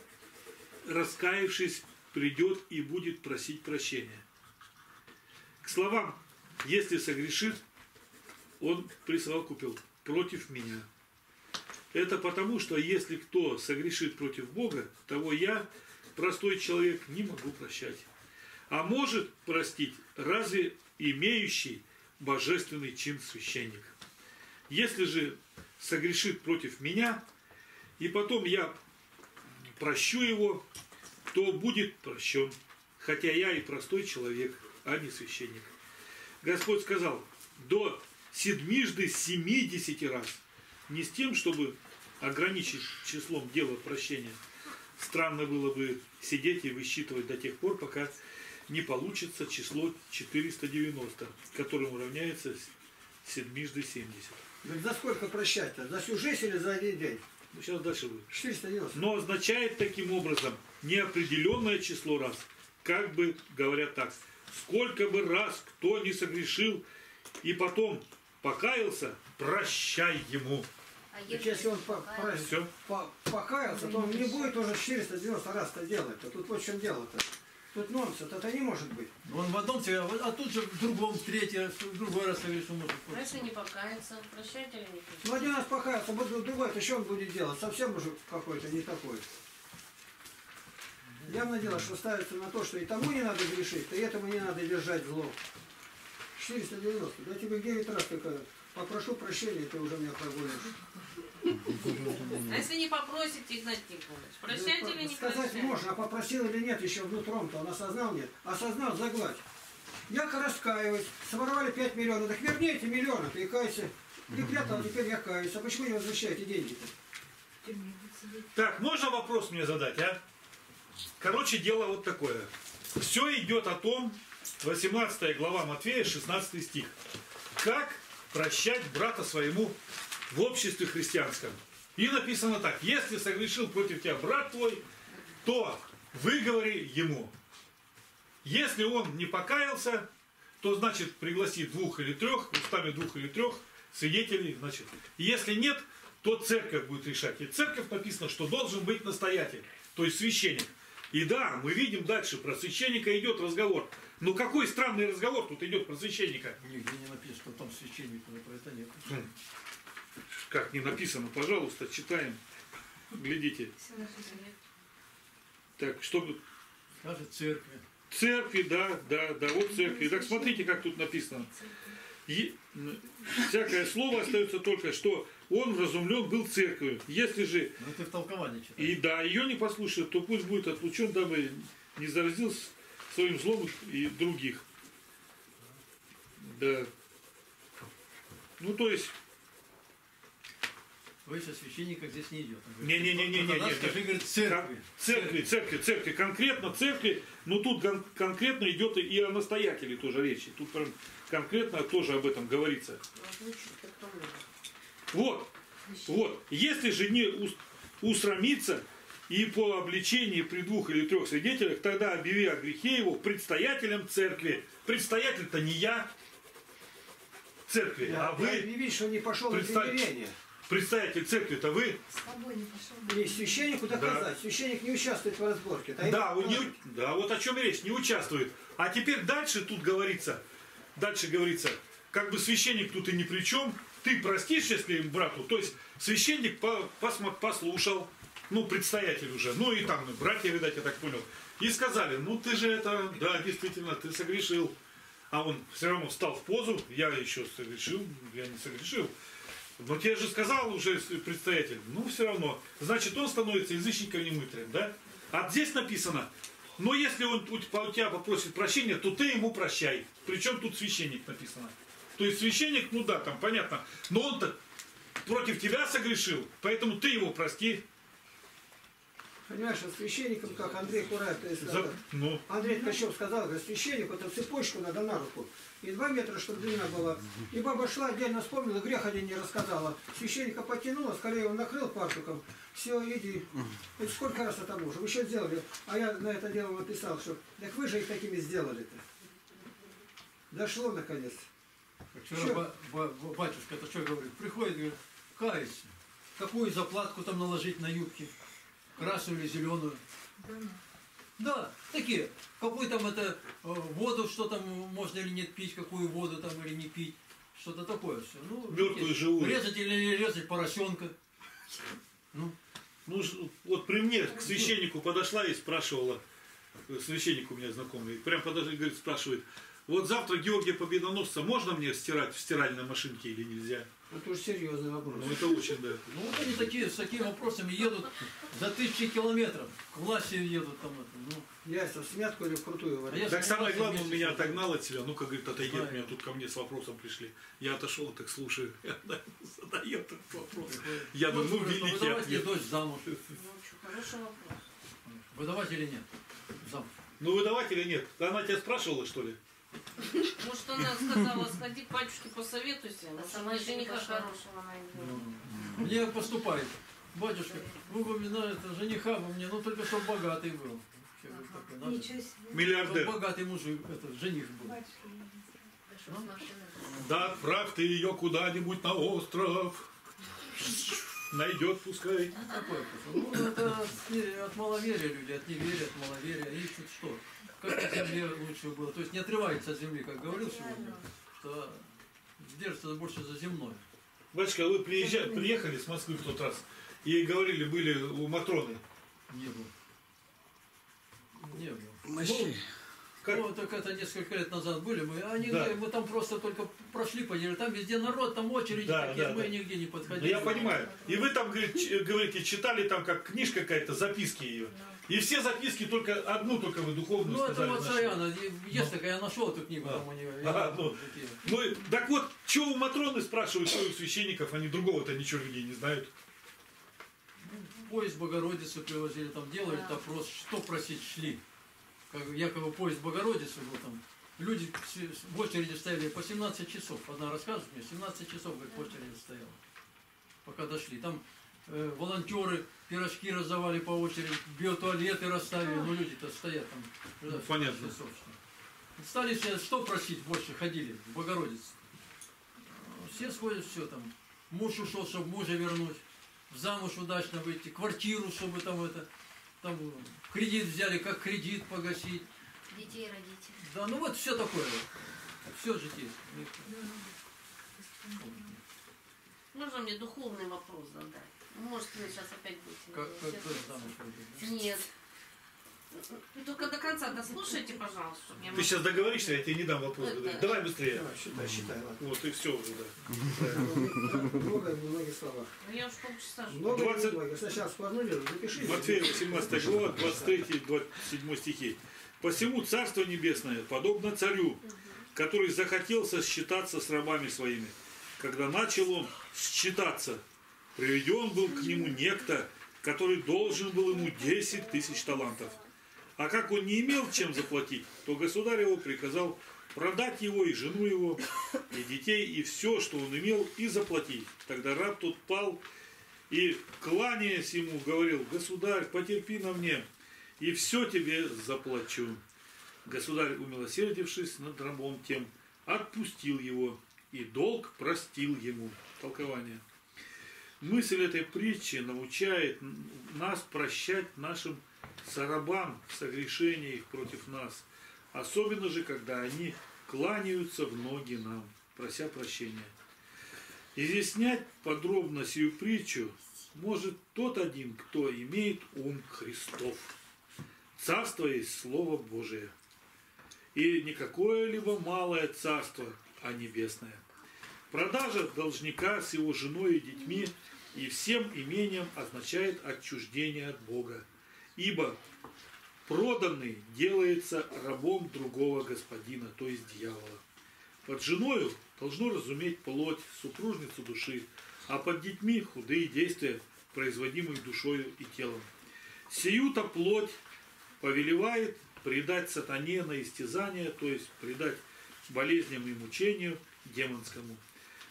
раскаявшись, придет и будет просить прощения. К словам, если согрешит, он присовокупил против меня. Это потому, что если кто согрешит против Бога, того я, простой человек, не могу прощать. А может простить разве имеющий божественный чин священник? Если же согрешит против меня, и потом я прощу его, то будет прощен, хотя я и простой человек, а не священник. Господь сказал, до седмижды семидесяти раз, не с тем, чтобы ограничить числом дела прощения. Странно было бы сидеть и высчитывать до тех пор, пока не получится число четыреста девяносто, которому равняется седмижды семьдесят. За сколько прощать-то? За всю жизнь или за один день? Сейчас дальше будет. четыреста девяносто. Но означает таким образом неопределенное число раз. Как бы, говоря так, сколько бы раз кто не согрешил и потом покаялся, прощай ему. А если, если он покаялся, по по покаялся, то он не будет уже четыреста девяносто раз это делать. А тут вот в чем дело-то. Тут нонсенс, это не может быть. Он в одном тебя, а тут же в другом, в третий раз, в другой раз совершил. Если не покаяться, прощать или не прощать? Ну один раз покаяться, другой, то что он будет делать? Совсем уже какой-то не такой. Явно дело, что ставится на то, что и тому не надо грешить, и этому не надо держать зло. четыреста девяносто. Я тебе девять раз только попрошу прощения, ты уже меня прогонишь. А если не попросите, Игнать Николаевич, прощать или не прощать? Сказать можно, а попросил или нет, еще внутром-то он осознал, нет. Осознал, загладь. Я раскаиваюсь, своровали пять миллионов, так верни эти миллионы, ты и кайся. Припрятал, теперь я каюсь. А почему не возвращаете деньги-то? Так, можно вопрос мне задать, а? Короче, дело вот такое. Все идет о том, восемнадцатая глава Матфея, шестнадцатый стих. Как прощать брата своему в обществе христианском. И написано так: если согрешил против тебя брат твой, то выговори ему. Если он не покаялся, то значит пригласи двух или трех, устами двух или трех свидетелей, значит. Если нет, то церковь будет решать. И церковь написано, что должен быть настоятель, то есть священник. И да, мы видим дальше, про священника идет разговор. Но какой странный разговор тут идет про священника? Нигде не написано, что там священника, но про это нет. Как не написано, пожалуйста, читаем, глядите. Так, чтобы... Даже церкви. Церкви, да, да, да, вот церкви. Так, смотрите, как тут написано. И всякое слово остается только, что он вразумлен был церковью. Если же и да, ее не послушает, то пусть будет отлучен, дабы не заразил своим злом и других. Да. Ну то есть. Выше священника здесь не идет. Не-не-не-не-не. Скажи, говорит, церкви. Церкви, церкви, церкви. Конкретно церкви, но тут кон конкретно идет и о настоятеле тоже речи. Тут прям конкретно тоже об этом говорится. Вот, вот. Если же не усрамится и по обличении при двух или трех свидетелях, тогда объяви о грехе его предстоятелем церкви. Предстоятель-то не я церкви, да, а вы... Объяви, что не пошел на примирение. Представитель церкви-то вы. С тобой не пошел. И священнику доказать. Да. Священник не участвует в разборке. Да, он не, да, вот о чем речь, не участвует. А теперь дальше тут говорится, дальше говорится, как бы священник тут и ни при чем. Ты простишь, если брату, то есть священник по, посма, послушал, ну, предстоятель уже, ну и там, братья, видать, я так понял. И сказали, ну ты же это, да, действительно, ты согрешил. А он все равно встал в позу, я еще согрешил, я не согрешил. Но тебе же сказал уже предстоятель, ну все равно. Значит, он становится язычником немытарем, да? А здесь написано, но если он у тебя попросит прощения, то ты ему прощай. Причем тут священник написано. То есть священник, ну да, там понятно, но он-то против тебя согрешил, поэтому ты его прости. Понимаешь, а священником, как Андрей Кураев, то есть, За... этот, ну... Андрей Кощев сказал, говорит, священнику эту цепочку надо на руку, и два метра, чтобы длина была. И баба шла, отдельно вспомнила, грех один не рассказала. Священника потянула, скорее его накрыл парсуком, все, иди. Хоть сколько раз это уже, вы что сделали? А я на это дело написал, что, так вы же их такими сделали-то. Дошло наконец. Вчера ба ба батюшка, это что говорит, приходит, говорит, каюсь, какую заплатку там наложить на юбки? Красную или зеленую? Да. Да, такие. Какую там это воду, что там можно или нет пить, какую воду там или не пить, что-то такое все. Ну, мертвую живую. Резать или не резать поросенка. Ну. Ну, вот при мне к священнику подошла и спрашивала, священник у меня знакомый, прям подошла и говорит, спрашивает, вот завтра Георгия Победоносца можно мне стирать в стиральной машинке или нельзя? Это уж серьезный вопрос. Ну это очень, да. Ну вот они такие, с такими вопросами едут за тысячи километров. К власти едут там. Это, ну. Ясно, в смятку или в крутую вариант. А так самое главное, он меня отогнал от себя. Ну-ка, говорит, отойди от меня, тут ко мне с вопросом пришли. Я отошел, так слушаю. Задает этот вопрос. Я думаю, ну великий ответ. Выдавать ли дочь замуж? Хороший вопрос. Выдавать или нет? Замуж. Ну выдавать или нет? Она тебя спрашивала, что ли? Может, она сказала, сходи к батюшке, посоветуйся, она сама жениха хорошего найдет. Мне поступает. Батюшка, вы бы мне, это, жениха бы мне, ну только что богатый был. Миллиардер. Богатый мужик, это, жених был. Да, отправь ты ее куда-нибудь на остров. Найдет, пускай. Ну, это от маловерия люди, от неверия, от маловерия, и что? Как-то земле лучше было. То есть не отрывается от земли, как говорил сегодня, что держится больше за земной. Батюшка, вы приезжали, приехали с Москвы в тот раз и говорили, были у Матроны? Не было. Не было. Ну, как... ну, так это несколько лет назад были мы. Они, да. Мы там просто только прошли, поняли. Там везде народ, там очереди, да, такие, да, мы да. Нигде не подходили. Но я понимаю. И вы там, говорите, читали там как книжка какая-то, записки ее. И все записки, только одну только вы духовную сказали. Ну, это вот Саяна, есть такая, я нашел эту книгу, там у нее. А, ну, ну, так вот, чего у Матроны спрашивают, что у священников, они другого-то ничего людей не знают. Поезд Богородицы привозили, там делали опрос, что просить шли. Как, якобы поезд Богородицы был там. Люди в очереди стояли по семнадцать часов. Одна рассказывает мне, семнадцать часов, говорит, в очереди стояла, пока дошли. Там э, волонтеры пирожки раздавали по очереди, биотуалеты расставили, ну люди-то стоят там. Ну, понятно. Часов, что. Стали все, что просить больше, ходили в Богородице. Все сходят, все там. Муж ушел, чтобы мужа вернуть, замуж удачно выйти, квартиру, чтобы там это... Там кредит взяли, как кредит погасить. Детей родить. Да, ну вот все такое. Все житейское. Можно мне духовный вопрос задать? Может, вы сейчас опять будете? Как, как тоже замуж пойдет? Нет. Ну, только до конца дослушайте, пожалуйста. Ты могу... сейчас договоришься, я тебе не дам вопрос. Да, да. Давай быстрее. Давай, считай, считай. Вот и все уже, да. Много, многие слова. Я уж полчаса жду. Много, сначала складнули, запишите. Матфея, восемнадцатая глава, двадцать третий — двадцать седьмой стихи. «Посему Царство Небесное подобно царю, который захотелся считаться с рабами своими. Когда начал он считаться, приведен был к нему некто, который должен был ему десять тысяч талантов. А как он не имел чем заплатить, то государь его приказал продать его и жену его, и детей, и все, что он имел, и заплатить. Тогда раб тот пал и, кланяясь ему, говорил: „Государь, потерпи на мне, и все тебе заплачу“. Государь, умилосердившись над рабом тем, отпустил его, и долг простил ему». Толкование. Мысль этой притчи научает нас прощать нашим сарабам согрешения их против нас, особенно же, когда они кланяются в ноги нам, прося прощения. Изъяснять подробно сию притчу может тот один, кто имеет ум Христов. Царство есть Слово Божие, и не какое-либо малое царство, а небесное. Продажа должника с его женой и детьми и всем имением означает отчуждение от Бога, ибо проданный делается рабом другого господина, то есть дьявола. Под женою должно разуметь плоть, супружницу души, а под детьми худые действия, производимые душою и телом. Сию-то плоть повелевает предать сатане на истязание, то есть предать болезням и мучению демонскому.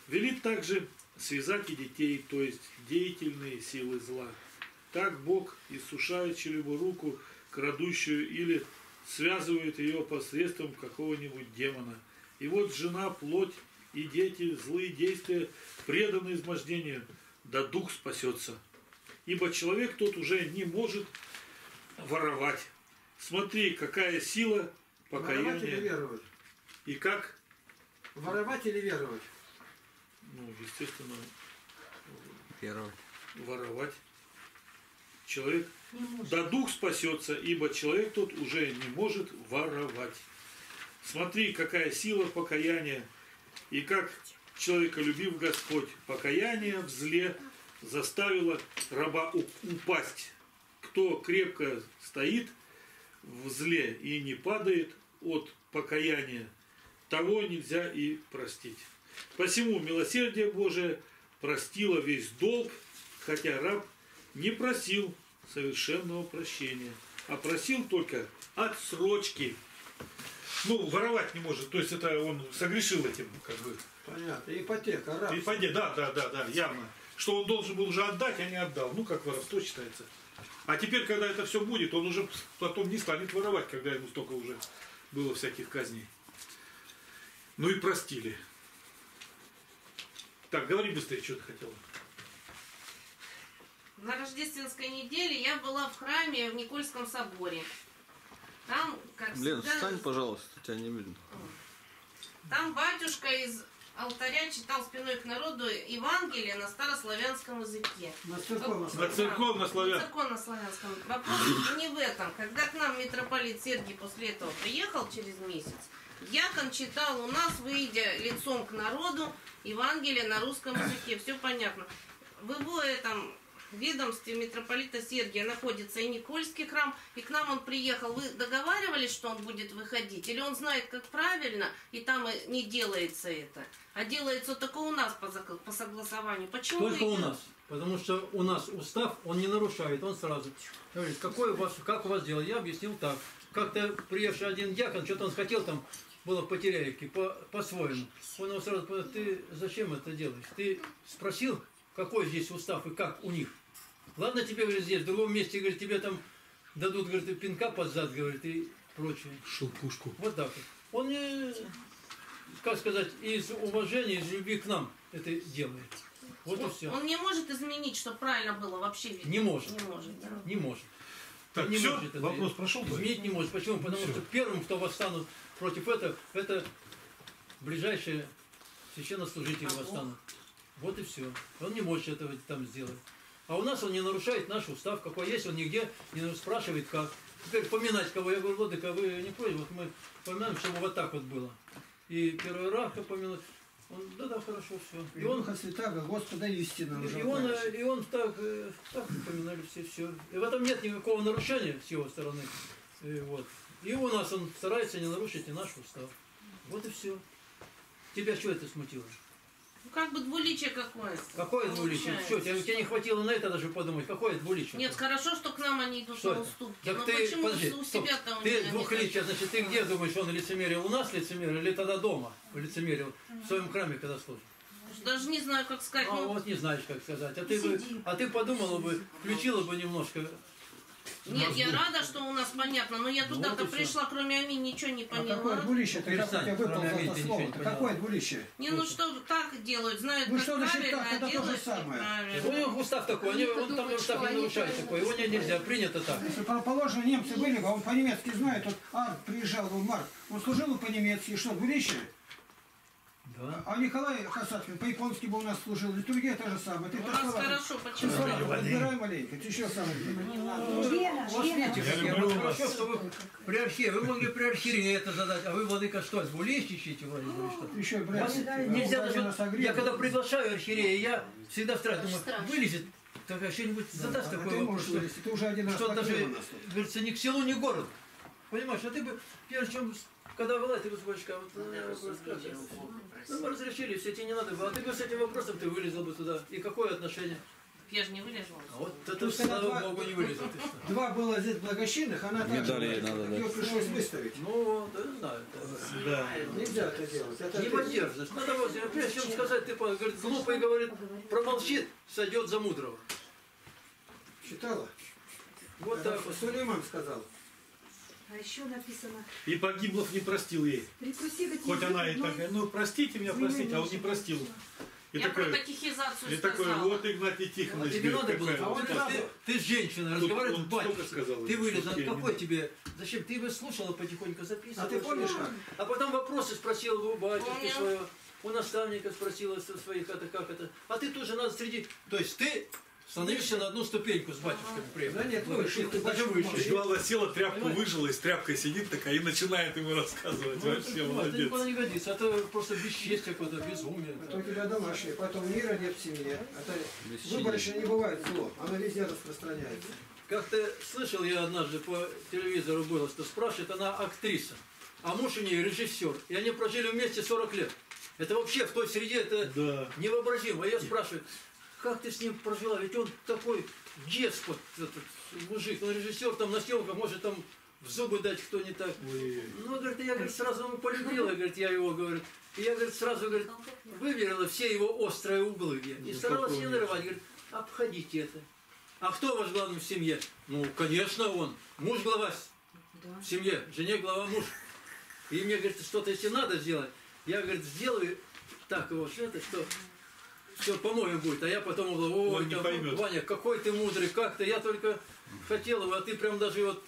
Велит также связать и детей, то есть деятельные силы зла. Так Бог иссушает чью-либо руку, крадущую, или связывает ее посредством какого-нибудь демона. И вот жена, плоть и дети, злые действия, преданы измождению, да дух спасется. Ибо человек тот уже не может воровать. Смотри, какая сила покаяния. И как? Воровать или веровать? Ну, естественно, веровать. Воровать. Человек, да дух спасется, ибо человек тот уже не может воровать. Смотри, какая сила покаяния, и как человеколюбив Господь, покаяние в зле заставило раба упасть. Кто крепко стоит в зле и не падает от покаяния, того нельзя и простить. Посему милосердие Божие простило весь долг, хотя раб не просил совершенного прощения, а просил только отсрочки. Ну, воровать не может, то есть это он согрешил этим, как бы. Понятно, ипотека, раб. Ипотека, да, да, да, да, явно. Что он должен был уже отдать, а не отдал. Ну, как воровство считается. А теперь, когда это все будет, он уже потом не станет воровать, когда ему столько уже было всяких казней. Ну и простили. Так, говори быстрее, что ты хотела. На рождественской неделе я была в храме в Никольском соборе. Там, как Лен, всегда... встань, пожалуйста, тебя не видно. Там батюшка из алтаря читал спиной к народу Евангелие на старославянском языке. На церковно-славянском. Вопрос не в этом. Когда к нам митрополит Сергий после этого приехал через месяц, дьякон читал у нас, выйдя лицом к народу, Евангелие на русском языке. Все понятно. В его этом... в ведомстве митрополита Сергия находится и Никольский храм, и к нам он приехал. Вы договаривались, что он будет выходить? Или он знает, как правильно, и там не делается это? А делается только у нас по, по согласованию. Почему? Только вы... у нас. Потому что у нас устав, он не нарушает, он сразу. Говорит, какой у вас, как у вас дело? Я объяснил так. Как-то приехавший один дьякон, что-то он хотел там, было в Потеряевке, по-своему. Он его сразу говорит: ты зачем это делаешь? Ты спросил, какой здесь устав и как у них? Ладно тебе, говорит, здесь, в другом месте, говорит, тебе там дадут, говорит, пинка под зад, говорит, и прочее. Шелкушку. Вот так вот. Он, как сказать, из уважения, из любви к нам это делает. Вот он, и все. Он не может изменить, чтобы правильно было вообще. Ведь не может. Не может. Да. Не может. Так, не все? Может это вопрос прошел? Изменить не может. Почему? Потому все. Что первым, кто восстанут против этого, это ближайшие священнослужители а восстанут. Вот и все. Он не может этого там сделать. А у нас он не нарушает наш устав, какой есть, он нигде не спрашивает как. как поминать кого. Я говорю, владыка, вы не против, вот мы поминаем, чтобы вот так вот было. И первый Раха помянуть. Он, да, да, хорошо, все. И, и он после так, Господа истина. И, и он, и он так, так поминали все, все. И в этом нет никакого нарушения с его стороны. И, вот. И у нас он старается не нарушить и наш устав. Вот и все. Тебя что это смутило? Ну как бы двуличие какое-то. Какое двуличие? Что, тебе, тебе не хватило на это даже подумать? Какое двуличие? Нет, хорошо, что к нам они идут что на уступки. Так ты, почему подожди, у себя-то у ты двухличие, значит, ты где думаешь, он лицемерил у нас лицемерил или тогда дома лицемерил, в своем храме, когда служит? Даже не знаю, как сказать. А ну, вот не знаешь, как сказать. А ты, бы, а ты подумала бы, включила бы немножко. Нет, я рада, что у нас понятно, но я туда-то вот пришла, все. Кроме аминь, ничего не поняла. А какое двуличие? Тогда хоть я выпал за это слово. Какое двуличие? Не, ну что так делают, знают, ну, как правильно, так, а делают правильно. У них устав такой, они, он думают, там может так не нарушает такой, его нельзя, принято так. Если положено, немцы были бы, он по-немецки знает, вот Арт приезжал, он Марк, он служил по-немецки, и что, двуличие? Да. А Николай Хасаткин по-японски бы у нас служил, литургия та же самая. Ты у нас хорошо, почему? Выбирай маленько, ты еще самое. Я люблю вас. Вы могли при архиерея это задать, а вы, владыка, что, с булищи ищите? Еще и я когда приглашаю архиерея, я всегда страх, думаю, вылезет. Так что-нибудь задаст такой вопрос, что даже, говорится, ни к селу, ни к городу. Понимаешь, а ты бы, первое, чем... Когда была, ты высочка, вот, ну, мы разрешили, все, тебе не надо было. А ты бы с этим вопросом ты вылезла бы туда. И какое отношение? Я же не вылезла. А вот это, слава богу, не вылезла. Два было здесь благочинных, она так ее пришлось выставить. Ну, да, знаю. Нельзя это делать. Не поддерживаешь. Надо вот, прежде чем сказать, ты глупый, говорит, промолчит, сойдет за мудрого. Читала? Вот так вот. Сулейман сказал. А еще написано... И Погиблов не простил ей. Хоть она и такая, ну простите меня, простите, а он не простил. И я такой, про катехизацию и такой, вот Игнатий Тихонович. А тебе надо было, а он ты, ты женщина, разговаривает в батюшке. Сказал, ты вылез, какой тебе, зачем? Ты его слушала потихоньку, записывала. А ты помнишь? А потом вопросы спросила у батюшки своего, у наставника спросила своих, это как это. А ты тоже надо среди... То есть ты... Становишься на одну ступеньку с батюшками приехал. Да нет, ну, выше, ты даже выше. Жвала села, тряпку понимаешь? Выжила, и с тряпкой сидит такая и начинает ему рассказывать. Ну, вообще, ну, молодец. Это никуда не годится, это просто бесчестие, какое-то безумие. Это у тебя домашние, потом мира нет в семье. Выбор еще не бывает зло, оно везде распространяется. Как-то слышал я однажды по телевизору было, что спрашивает, она актриса, а муж у нее режиссер. И они прожили вместе сорок лет. Это вообще в той среде это да. Невообразимо. А я спрашиваю... Как ты с ним прожила? Ведь он такой деспот, этот мужик, он режиссер, там на съемках может там в зубы дать кто не так. Ой. Ну, говорит, я говорит, сразу ему полюбила, говорит, я его, говорит. И я, говорит, сразу, говорит, выверила все его острые углы. И ну, старалась не нарывать, говорит, обходите это. А кто у вас главный в семье? Ну, конечно, он. Муж глава да. В семье, жене глава муж. И мне, говорит, что-то если надо сделать, я, говорит, сделаю так его, что это, что... Все, по-моему, будет. А я потом угловой, ой, там, Ваня, какой ты мудрый, как ты. Я только хотел его, а ты прям даже вот,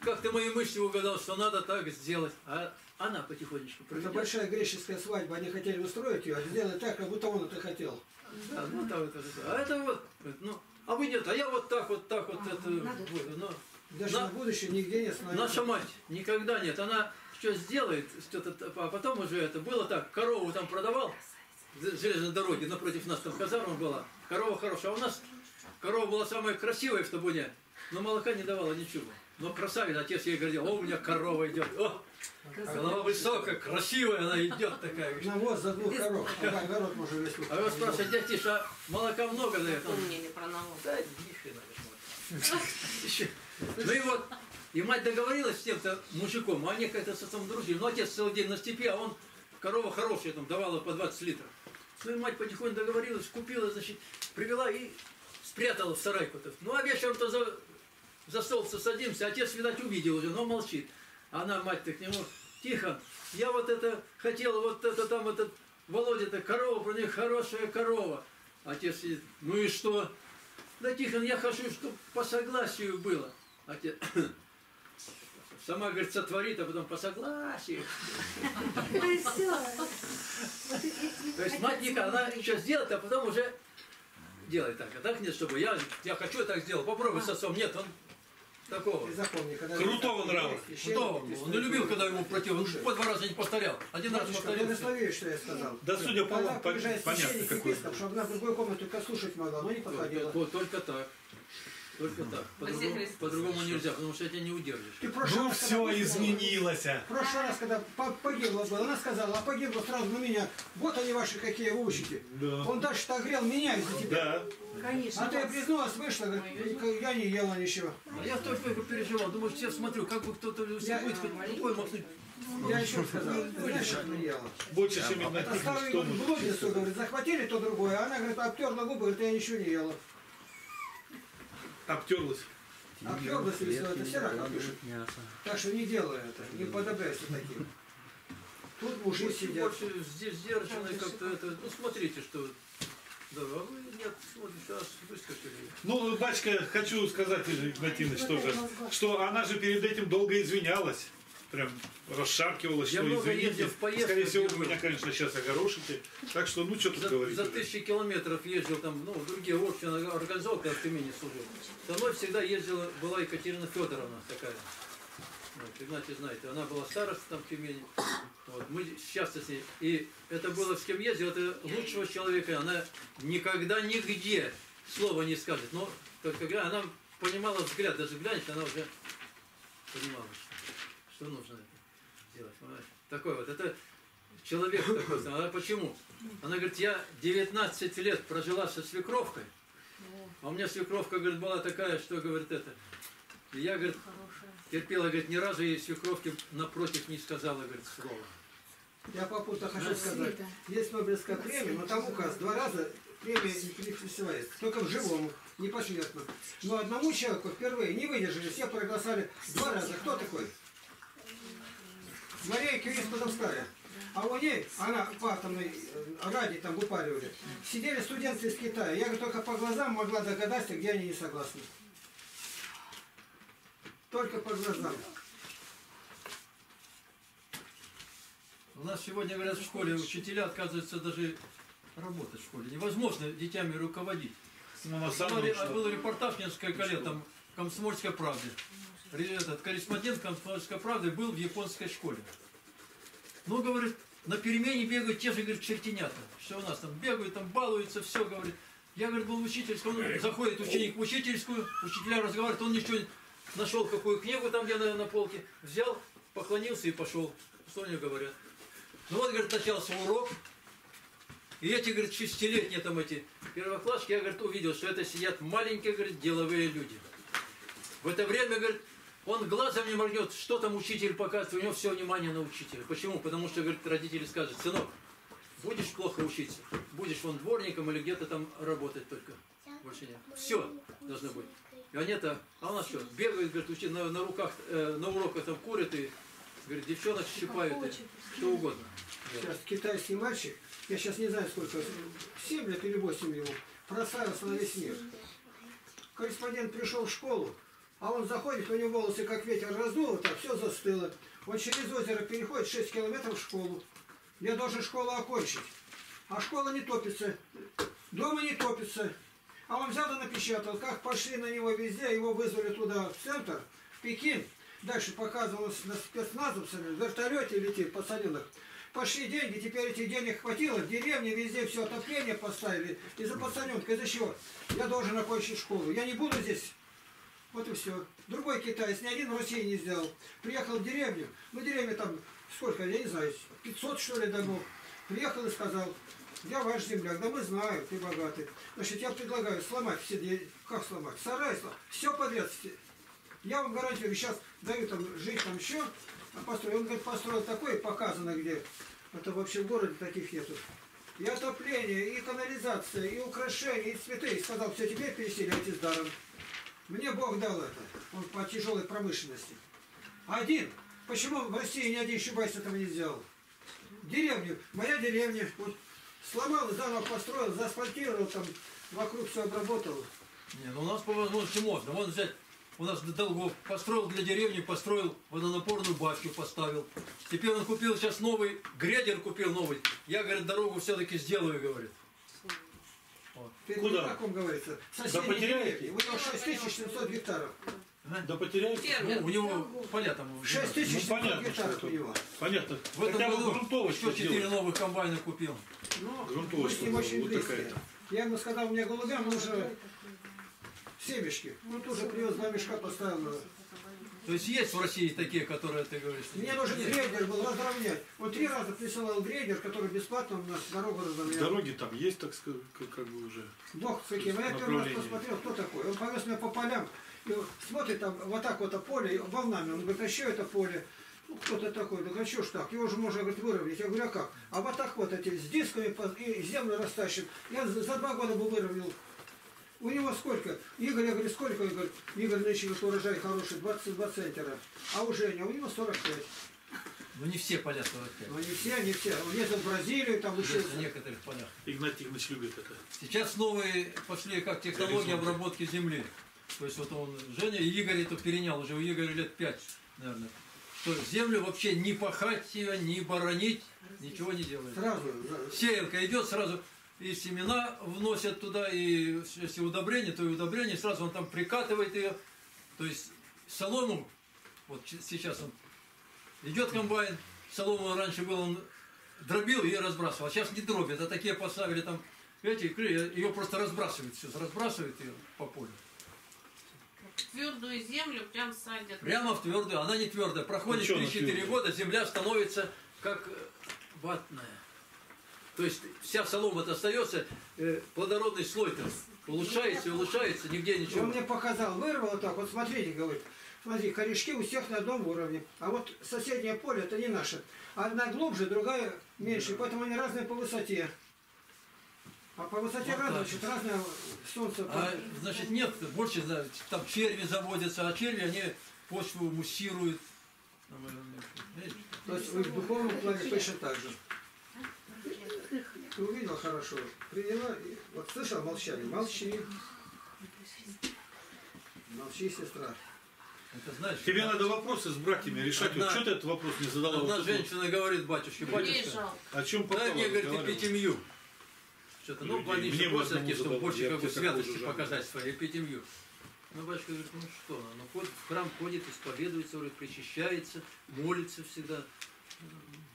как ты мои мышцы угадал, что надо так сделать. А она потихонечку проведет. Это большая греческая свадьба, они хотели устроить ее, а сделать так, как будто он это хотел. Да, ну, там, это, а это вот, ну, а вы нет, а я вот так, вот так, вот а, это. Вот, но, даже на, на будущее нигде не остановится. Наша мать никогда нет. Она что сделает, что-то, а потом уже это было так, корову там продавал. Железной дороги, напротив нас там казарма была, корова хорошая, а у нас корова была самая красивая в табуне, но молока не давала ничего, но красавица, отец ей говорил, о, у меня корова идет, о, голова высокая, красивая, она идет такая. Навоз за двух коров, огород можно вести. А его спрашивают, дядь Тиша, а молока много дает? Он мне не про навоз. Да, ни хрена. Ну и вот, и мать договорилась с тем-то мужиком, а они как-то с отцом дружили, но отец целый день на степи, а он... Корова хорошая, там давала по двадцать литров. Ну и мать потихоньку договорилась, купила, значит, привела и спрятала в сарайку-то. Ну а вечером-то за, за стол-то садимся, отец, видать, увидел уже, но молчит. Она, мать-то к нему, тихо, я вот это хотела, вот это там, этот Володя-то, корова, про них хорошая корова. Отец сидит, ну и что? Да, Тихон, я хочу, чтобы по согласию было. Отец... Сама, говорит, сотворит, а потом по согласию. То есть мать никогда, она еще сделает, а потом уже делает так. А так нет, чтобы я хочу так сделать, попробуй с отцом. Нет, он Такого. Запомни, крутого нрава. Крутого. Он не любил, когда ему противно. По два раза не повторял. Один раз повторял. Благослови, что я сказал. Да, судя по вам, понятно какой. Чтобы она в другую комнату только слушать могла, но не подходила. Только так. Только так. По-другому нельзя, потому что я тебя не удержишь. Ну все изменилось. В прошлый раз, когда погибла, она сказала, а погибла сразу на меня. Вот они ваши какие выучики. Он дальше-то огрел меня из-за тебя. Конечно. А ты призналась, вышла, я не ела ничего. Я только переживал, думаю, все смотрю, как бы кто-то будет хоть рукой махнуть. Я еще сказал, больше чем я на тихо, говорит, захватили то другое, а она, говорит, обтерла губы, говорит, я ничего не ела. Обтерлась. Обтерлась и все, это все рак пишет. Так что не делай это, не подобрайся таким. Тут мужи сидят. Здесь сдержанные как-то это. Ну смотрите, что. Да, а вы нет, вот сейчас выскочили. Ну, батюшка, хочу сказать, Игнатьевич, что же, что она же перед этим долго извинялась. Прям расшаркивалась, что извините. Скорее всего, вы меня, конечно, сейчас огорошите. Так что, ну, что тут говорить. За тысячи километров ездил там, ну, в другие общины организовал, когда в Кюмени служил. Со мной всегда ездила, была Екатерина Федоровна такая. Вот, Игнатий знает, она была староста там в Кюмени. Вот, мы часто с ней. И это было, с кем ездил, это лучшего человека. Она никогда, нигде слова не скажет. Но, как когда она понимала взгляд, даже глянет, она уже понимала, что нужно делать. Такой вот. Это человек такой. Она почему? Она говорит, я девятнадцать лет прожила со свекровкой. А у меня свекровка, говорит, была такая, что, говорит, это. И я, говорит, терпела, говорит, ни разу ей свекровки напротив не сказала, говорит, слова. Я попутно хочу сказать. Есть Нобелевская премия, но там указ два раза премия не присылается. Только в живом, непосредственно. Но одному человеку впервые не выдержали, все проголосовали два раза. Кто такой? Мария Кирилл-Подовская. А у ней, она в атомной ради там выпаривали. Сидели студенты из Китая. Я только по глазам могла догадаться, где они не согласны. Только по глазам. У нас сегодня, говорят, в школе учителя отказываются даже работать в школе. Невозможно детьми руководить. Ну, был репортаж несколько лет, там, «Комсомольской правде». Этот корреспондент «Комсомольской правды» был в японской школе. Ну, говорит, на перемене бегают те же, говорит, чертенята. Что у нас там бегают, там балуются, все, говорит. Я, говорит, был в учительской, он заходит ученик в учительскую, учителя разговаривают, он ничего не... Нашел какую книгу там, где, наверное, на полке, взял, поклонился и пошел. Что они говорят? Ну вот, говорит, начался урок. И эти, говорит, шестилетние там эти первоклассники, я, говорит, увидел, что это сидят маленькие, говорит, деловые люди. В это время, говорит, он глазом не моргнет, что там учитель показывает, у него все внимание на учителя. Почему? Потому что, говорит, родители скажут, сынок, будешь плохо учиться, будешь он дворником или где-то там работать только. Больше нет. Все должно быть. И они это, а у нас что, бегают, говорит, учитель на, на руках, э, на уроках там курят и, говорит, девчонок щипают, и, что угодно. Сейчас китайский мальчик, я сейчас не знаю сколько, семь лет или восемь его, прославился на весь мир. Корреспондент пришел в школу, а он заходит, у него волосы как ветер раздуло, так все застыло. Он через озеро переходит шесть километров в школу. Я должен школу окончить. А школа не топится. Дома не топится. А он взял и напечатал. Как пошли на него везде, его вызвали туда, в центр, в Пекин. Дальше показывалось на спецназовцами, в вертолете летит, посадил их. Пошли деньги, теперь этих денег хватило, в деревне везде все отопление поставили. И за пацаненка, из-за чего? Я должен окончить школу. Я не буду здесь. Вот и все. Другой китаец, ни один в России не сделал. Приехал в деревню, ну деревня там, сколько, я не знаю, пятьсот что ли домов. Приехал и сказал, я ваш земляк, да мы знаем, ты богатый. Значит, я предлагаю сломать все деревья. Как сломать? Сарай сломать. Все подряд. Я вам гарантирую, сейчас даю там жить там еще. А построил. Он, говорит, построил такое, показано где. Это вообще в городе таких нету. И отопление, и канализация, и украшения, и цветы. И сказал, все, теперь переселяйтесь даром. Мне Бог дал это, он по тяжелой промышленности. Один. Почему в России ни один щубайс этого не сделал? Деревню, моя деревня, вот, сломал, заново построил, заасфальтировал, там, вокруг все обработал. Не, ну у нас по возможности можно. Вон взять, у нас долго построил для деревни, построил водонапорную бачку, поставил. Теперь он купил сейчас новый, грейдер купил новый. Я, говорит, дорогу все-таки сделаю, говорит. Перед куда? Говорится, да, Потеряевке. У него шесть тысяч семьсот гектаров. До Потеряевки? Ну, у него, понятно, шесть тысяч ну, понятно, что его. Понятно. В этом Хотя году еще четыре новых комбайна купил. Ну, грунтовочка была, вот такая-то. Я бы сказал, у меня голубям нужно семечки. Ну, тоже привез два мешка, поставил. То есть есть в России такие, которые, ты говоришь? Мне нужен грейдер был, разровнять. Вот три раза присылал грейдер, который бесплатно у нас дорогу разровнял. Дороги там есть, так сказать, как бы уже. Дох каким. Я первый раз посмотрел, кто такой. Он повез меня по полям. И смотрит там вот так вот поле, волнами. Он говорит, а что это поле? Ну, кто-то такой, да а что ж так? Его же можно, говорит, выровнять. Я говорю, а как? А вот так вот эти, с дисками и землю растащим. Я за два года бы выровнял. У него сколько? Игорь, я говорю, сколько? Он говорит, Игорь нынче урожай хороший, двадцать два центера. А у Женя, у него сорок пять. Ну не все поля сорок пять. Ну не все, не все. Он ездил в Бразилию, там еще... на некоторых полях. Игнат Игнатьевич любит это. Сейчас новые пошли как технологии обработки земли. То есть вот он, Женя, и Игорь это перенял. Уже у Игоря лет пять, наверное. Что землю вообще не пахать ее, не боронить, ничего не делает. Сразу. Сеялка идет сразу... И семена вносят туда, и если удобрение, то и удобрение, сразу он там прикатывает ее. То есть солому, вот сейчас он идет комбайн, солому раньше был, он дробил и разбрасывал. А сейчас не дробит, а такие поставили там, эти, ее просто разбрасывают, все, разбрасывают ее по полю. В твердую землю прям садят. Прямо в твердую, она не твердая. Проходит три-четыре года, земля становится как ватная. То есть вся солома-то остается, э, плодородный слой-то улучшается, улучшается, нигде ничего. Он мне показал, вырвал так, вот смотрите, говорит, смотри, корешки у всех на одном уровне, а вот соседнее поле, это не наше. Одна глубже, другая меньше, да. Поэтому они разные по высоте. А по высоте вот разные, значит, разное солнце. А, по... Значит, нет, больше, да, там черви заводятся, а черви, они почву муссируют. То есть в духовном плане точно так же. Ты увидела хорошо, приняла, и... вот слышал, молчали, молчи, молчи, сестра. Это значит, тебе надо вопросы с братьями решать, одна... вот что ты этот вопрос не задала? Одна вопрос? Женщина говорит, батюшка, батюшка, о чем потом дай мне, говорит, эпитемью, что-то, ну, больничные посадки, чтобы больше как бы святости показать своей эпитемью. Ну, батюшка говорит, ну что, она ходит, в храм ходит, исповедуется, говорит, причащается, молится всегда,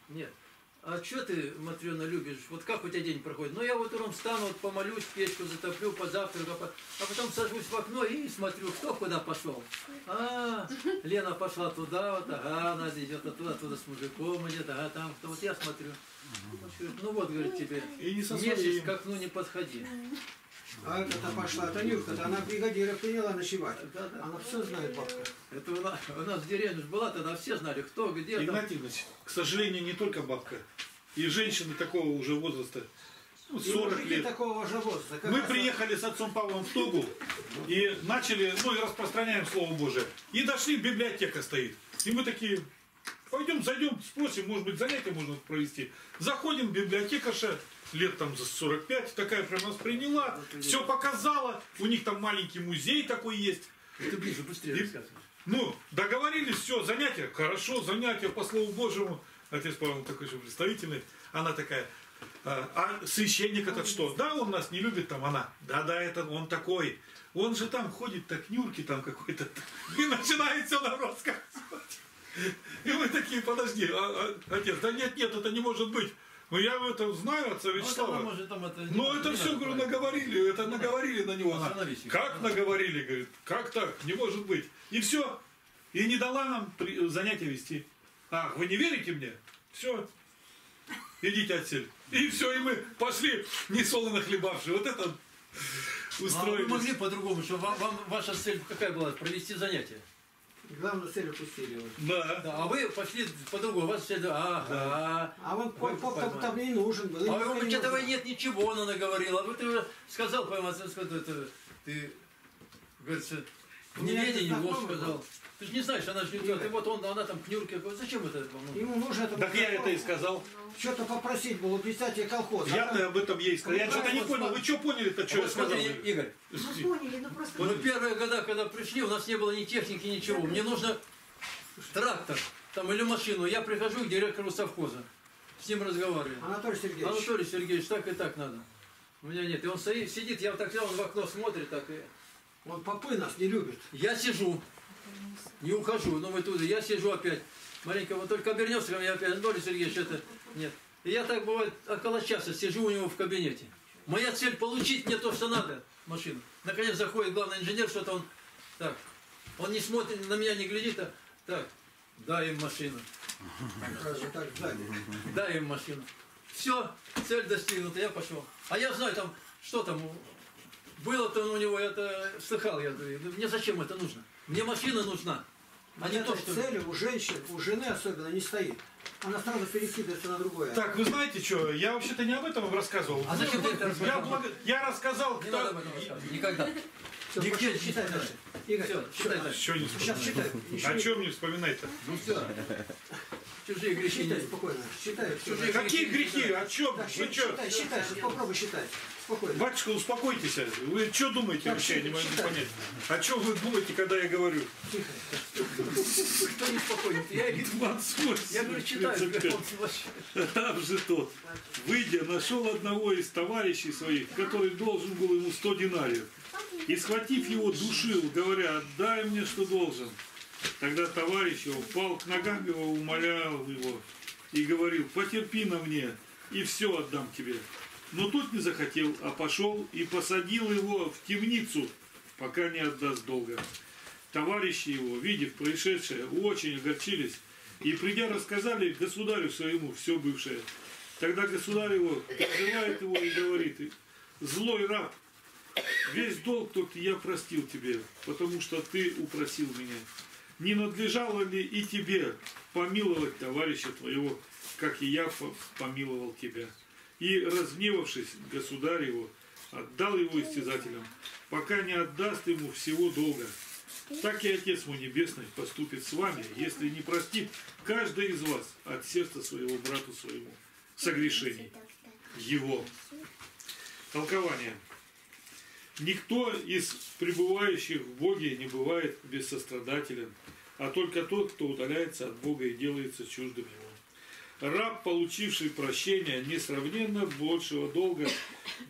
нет. А что ты, Матрёна, любишь? Вот как у тебя день проходит? Ну, я вот утром встану, вот помолюсь, печку затоплю, позавтраку, а потом сажусь в окно и смотрю, кто куда пошел. А, Лена пошла туда, вот, ага, она идет оттуда, оттуда с мужиком идет, ага, там, кто, вот я смотрю. Ну, вот, говорит, тебе, месяц к окну не подходи. А это пошла, это Нюрка-то, она бригадира приняла ночевать. Да, да. Она все знает, бабка. Это у нас, у нас в деревне была, тогда все знали, кто, где. Игнат Игнатьевич, к сожалению, не только бабка. И женщины такого уже возраста, ну, сорок лет. Такого же возраста, мы приехали с отцом Павлом в Тогу и начали, ну и распространяем Слово Божие. И дошли, библиотека стоит. И мы такие, пойдем, зайдем, спросим, может быть, занятия можно провести. Заходим, библиотекарша. Лет там за сорок пять, такая прям нас приняла, вот все показала, у них там маленький музей такой есть. Это ближе, быстрее и, ну, договорились, все, занятия, хорошо, занятия по Слову Божьему. Отец Павел такой же представительный, она такая, а, а священник этот что? Да, он нас не любит, там она, да-да, это он такой, он же там ходит, так Нюрки там какой-то, и начинает все на рассказывать. И мы такие, подожди, а, а, отец, да нет, нет, это не может быть. Ну я в этом знаю отца Вячеслава. Ну это, может, это, но это все, говорю, наговорили, это наговорили на него. Она, как наговорили, говорит, как так, не может быть. И все. И не дала нам при... занятия вести. Ах, вы не верите мне? Все. Идите отсель. И все, и мы пошли, не солоно хлебавшие. Вот это устроили. А вы могли по-другому, что вам, вам ваша цель какая была? Провести занятия. Главную цель упустили. Да. Да. А вы пошли по-другому, вас все... Ага. Да. А вам поп там, там не нужен был. А вы говорите, давай нет ничего, она наговорила. А вот ты уже сказал, поймал, ты, говорится, в неведении ложь сказал. Ты же не знаешь, она же не делает. И вот он, она там к Нюрке, зачем это вам нужно? Ему нужно это... Так я это и сказал. Что-то попросить было, представьте, колхоз. Я-то об этом ей сказал. Я что-то не понял. Вы что поняли-то, что я сказал? Игорь. Ну поняли, ну просто... Ну первые года, когда пришли, у нас не было ни техники, ничего. Мне нужно трактор там или машину. Я прихожу к директору совхоза. С ним разговариваю. Анатолий Сергеевич. Анатолий Сергеевич, так и так надо. У меня нет. И он сидит, я вот так взял, он в окно смотрит, так и... Он попы нас не любит. Я сижу. Не ухожу, но вы туда. Я сижу опять. Маленько, вот только обернешься, я опять. Анатолий Сергеевич, это нет. И я так бывает около часа сижу у него в кабинете. Моя цель получить мне то, что надо, машину. Наконец заходит главный инженер, что-то он так. Он не смотрит, на меня не глядит, а так, дай им машину. Дай им машину. Все, цель достигнута, я пошел. А я знаю там, что там было-то у него, это слыхал я. Мне зачем это нужно? Мне машина нужна. А не то, что цель у женщин, у жены особенно не стоит. Она сразу перекидывается на другое. Так, вы знаете что, я вообще-то не об этом рассказывал. А зачем ты это рассказывал? Я рассказал... Не надо об этом рассказывать. Никогда. Все, считай дальше. Игорь, считай дальше. Сейчас считай. О чем не вспоминай-то? Ну все. Чужие грехи. Считай спокойно. Считай. Какие грехи? О чем? Считай, считай. Попробуй считать. Спокойно. Батюшка, успокойтесь. Вы что думаете вообще? Я не могу понять. О чем вы думаете, когда я говорю? Тихо. Кто не спокоен? Я говорю, читаю. Там же тот, выйдя, нашел одного из товарищей своих, который должен был ему сто динариев. И, схватив его, душил, говоря, отдай мне, что должен. Тогда товарищ его упал к ногам его, умолял его и говорил, потерпи на мне, и все отдам тебе. Но тот не захотел, а пошел и посадил его в темницу, пока не отдаст долга. Товарищи его, видев происшедшее, очень огорчились, и, придя, рассказали государю своему все бывшее. Тогда государь его называет его и говорит, злой раб, весь долг тот я простил тебе, потому что ты упросил меня. Не надлежало ли и тебе помиловать товарища твоего, как и я помиловал тебя? И, разгневавшись, государь его отдал его истязателям, пока не отдаст ему всего долга. Так и Отец мой Небесный поступит с вами, если не простит каждый из вас от сердца своего брату своему согрешений его. Толкование. Никто из пребывающих в Боге не бывает бессострадателен, а только тот, кто удаляется от Бога и делается чуждым его. Раб, получивший прощение несравненно большего долга,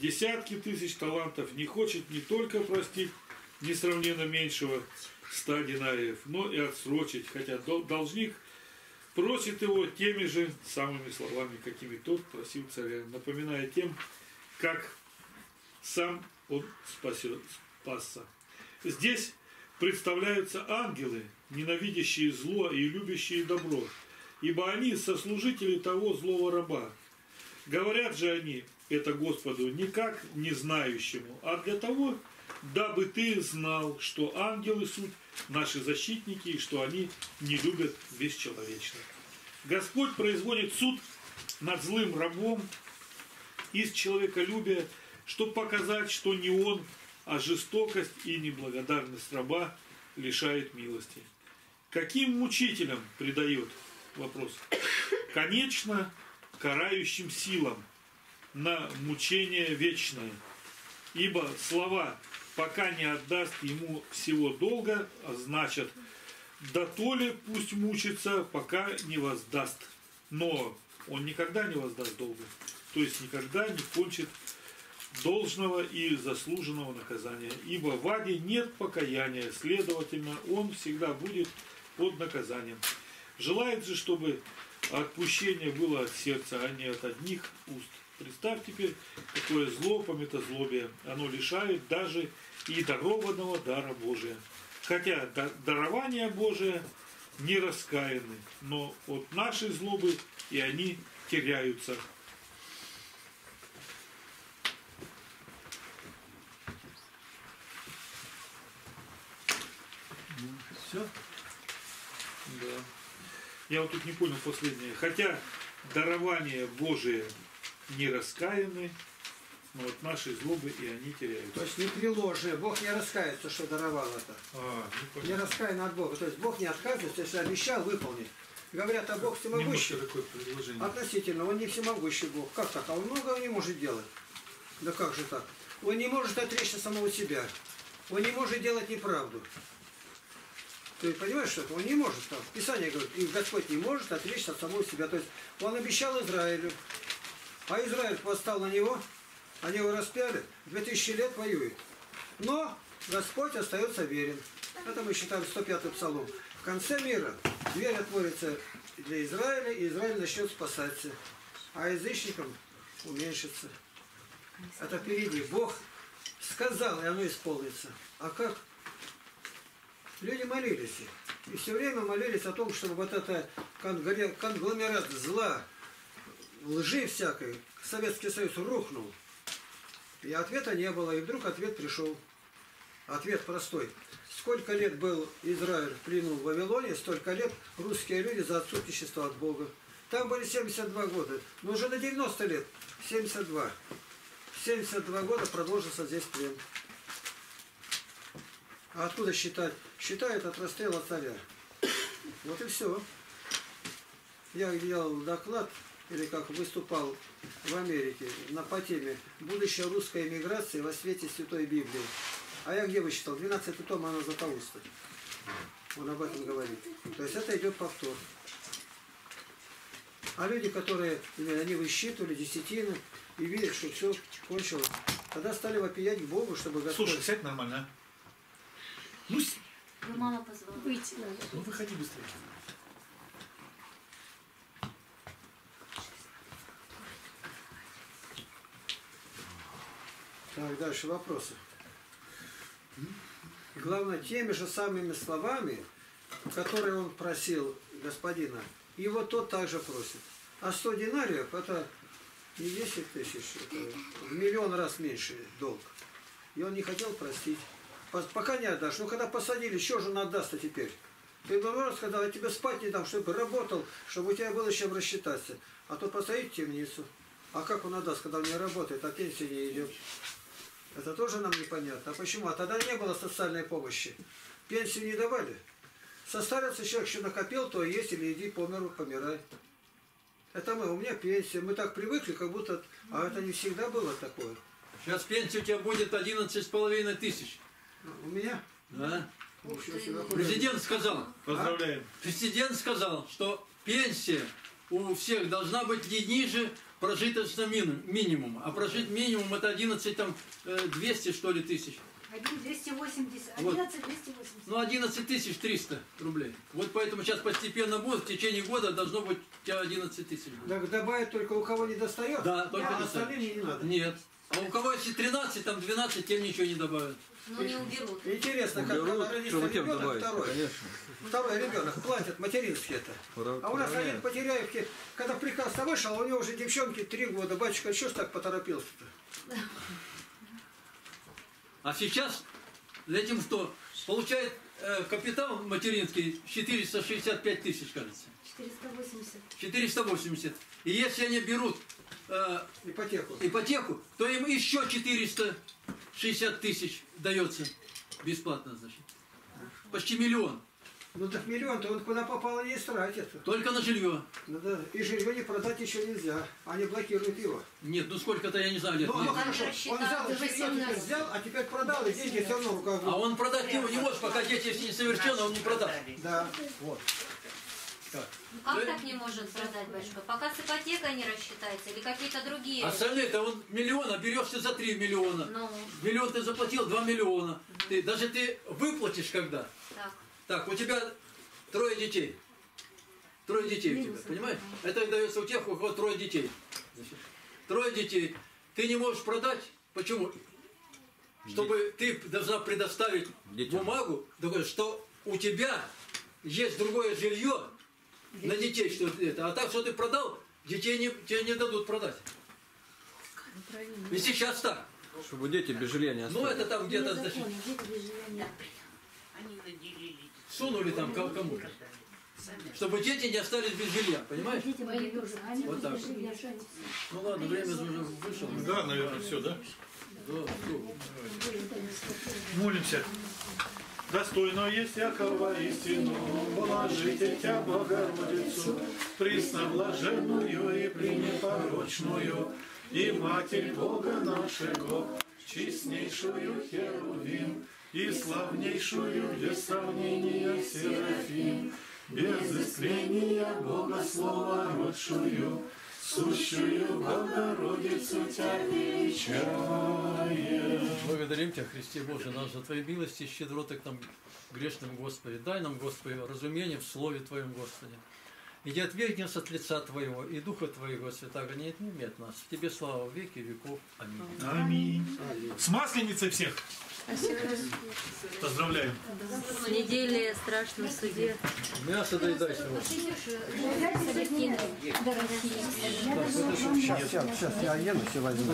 десятки тысяч талантов, не хочет не только простить несравненно меньшего ста динариев, но и отсрочить, хотя должник просит его теми же самыми словами, какими тот просил царя, напоминая тем, как сам он спасет, спасся. Здесь представляются ангелы, ненавидящие зло и любящие добро, ибо они сослужители того злого раба. Говорят же они это Господу не как не знающему, а для того, дабы ты знал, что ангелы суть наши защитники, и что они не любят бесчеловечно. Господь производит суд над злым рабом из человеколюбия, чтобы показать, что не он, а жестокость и неблагодарность раба лишает милости. Каким мучителям придает вопрос? Конечно, карающим силам на мучение вечное. Ибо слова «пока не отдаст ему всего долга» значат «да то ли пусть мучится, пока не воздаст». Но он никогда не воздаст долга, то есть никогда не кончит должного и заслуженного наказания, ибо в аде нет покаяния, следовательно, он всегда будет под наказанием. Желает же, чтобы отпущение было от сердца, а не от одних уст. Представь теперь, какое зло пометозлобие, оно лишает даже и дарованного дара Божия. Хотя дарование Божие не раскаяны, но от нашей злобы и они теряются. Все? Да. Я вот тут не понял последнее. Хотя дарование Божие не раскаяны, но от нашей злобы и они теряются. То есть не приложи. Бог не раскается, что даровал это. А, не не раскаяно от Бога. То есть Бог не отказывается, если обещал выполнить. Говорят, а Бог всемогущий. Относительно. Он не всемогущий Бог. Как так? А он многого не может делать. Да как же так? Он не может отречься самого себя. Он не может делать неправду. Ты понимаешь, что это? Он не может. Там. Писание говорит, и Господь не может отречься от самого себя. То есть он обещал Израилю. А Израиль восстал на него, они его распяли, две тысячи лет воюет. Но Господь остается верен. Это мы считаем сто пятый псалом. В конце мира дверь отворится для Израиля, и Израиль начнет спасаться, а язычникам уменьшится. Это впереди. Бог сказал, и оно исполнится. А как? Люди молились. И все время молились о том, чтобы вот это конгломерат зла, лжи всякой, Советский Союз рухнул. И ответа не было. И вдруг ответ пришел. Ответ простой. Сколько лет был Израиль в плену в Вавилоне, столько лет русские люди за отступничество от Бога. Там были семьдесят два года. Но уже на девяносто лет. семьдесят два. семьдесят два года продолжился здесь плен. А откуда считать? Считают от расстрела царя. Вот и все. Я делал доклад, или как выступал в Америке, на по теме «Будущее русской эмиграции во свете Святой Библии». А я где вычитал? двенадцатый том Иоанна Златоуста. Он об этом говорит. То есть это идет повтор. А люди, которые, они высчитывали десятины и видят, что все кончилось, тогда стали вопиять к Богу, чтобы Господь... Слушай, сядь нормально, а? Ну, с... ну, мама позвала. Выйти надо. Ну, выходи быстрее. Так, дальше вопросы. Главное, теми же самыми словами, которые он просил господина, его тот также просит. А сто динариев — это не десять тысяч, это в миллион раз меньше долг. И он не хотел простить. Пока не отдашь. Ну, когда посадили, что же он отдаст-то теперь? Ты был раз, когда я тебе спать не дам, чтобы работал, чтобы у тебя было чем рассчитаться. А то посадить в темницу. А как он отдаст, когда он не работает, а пенсия не идет? Это тоже нам непонятно. А почему? А тогда не было социальной помощи. Пенсию не давали. Состарился человек, что накопил, то есть, или иди по миру, помирай. Это мы, у меня пенсия. Мы так привыкли, как будто... А это не всегда было такое. Сейчас пенсия у тебя будет одиннадцать с половиной тысяч. У меня? Да. Президент сказал. Поздравляем. Президент сказал, что пенсия у всех должна быть не ниже прожиточного минимума. А прожить минимум — это одиннадцать двести, что ли, тысяч. одиннадцать двести восемьдесят. одиннадцать двести восемьдесят. Вот. Ну, одиннадцать тысяч триста рублей. Вот поэтому сейчас постепенно будет, в течение года должно быть у тебя одиннадцать тысяч. Так добавить только у кого не достает? Да, только а остальным не надо? Нет. А у кого если тринадцать, там двенадцать, тем ничего не добавят. Ну, не уберут. Интересно, как когда родится ребенок, второй. Конечно. Второй ребенок платят материнские-то. А у нас один в Потеряевке, когда приказ вышел, у него уже девчонки три года. Батюшка, что ж так поторопился-то? А сейчас, этим что, получает э, капитал материнский четыреста шестьдесят пять тысяч, кажется. четыреста восемьдесят. четыреста восемьдесят. И если они берут э, ипотеку. ипотеку, то им еще четыреста шестьдесят тысяч дается бесплатно, значит. Почти миллион. Ну так миллион-то он куда попало не тратит. Только на жилье. Ну, да. И жилье не продать еще нельзя. Они блокируют его. Нет, ну сколько-то я не знаю. Нет, ну, ну хорошо, он взял, жилье взял, а теперь продал, и деньги все равно в руках. А он продать не может, пока дети несовершенны, он не продаст. Да. Вот. Как? Ну как так не может продать, батюшка? Пока с ипотекой не рассчитается или какие-то другие? Остальные-то вот миллиона берешься за три миллиона. Ну. Миллион ты заплатил, два миллиона. Угу. Ты, даже ты выплатишь когда? Так. Так, у тебя трое детей. Трое детей минус у тебя, понимаешь? Угу. Это дается у тех, у кого трое детей. Значит, трое детей. Ты не можешь продать. Почему? Чтобы ты должна предоставить детям бумагу, что у тебя есть другое жилье, на детей что это. А так, что ты продал, детей не, тебе не дадут продать. И сейчас так. Чтобы дети без жилья не остались. Ну, это там где-то... Сунули там кому-то. Чтобы дети не остались без жилья, понимаешь? Вот так. Ну ладно, время уже вышло. Да, наверное, все, да? Да. Молимся. Достойно есть всякого истину, положите тебя Богородицу, пресноблаженную и пренепорочную, и Матерь Бога нашего, честнейшую Херувим, и славнейшую без сравнения Серафим, без искрения Бога Слова родшую, сущую Богородицу Тебя величаем. Благодарим Тебя, Христе Божий, нас за Твои милости, щедроты к нам, грешным Господи. Дай нам, Господи, разумение в Слове Твоем, Господи. Иди отвергни нас от лица Твоего и Духа Твоего, Святаго, не отними от нас. Тебе слава в веки веков. Аминь. Аминь. Аминь. С Масленицей всех! Спасибо. Поздравляем. С недели страшном суде. Мясо доедай сегодня. Дорогие. Сейчас, сейчас, я еду, все возьму.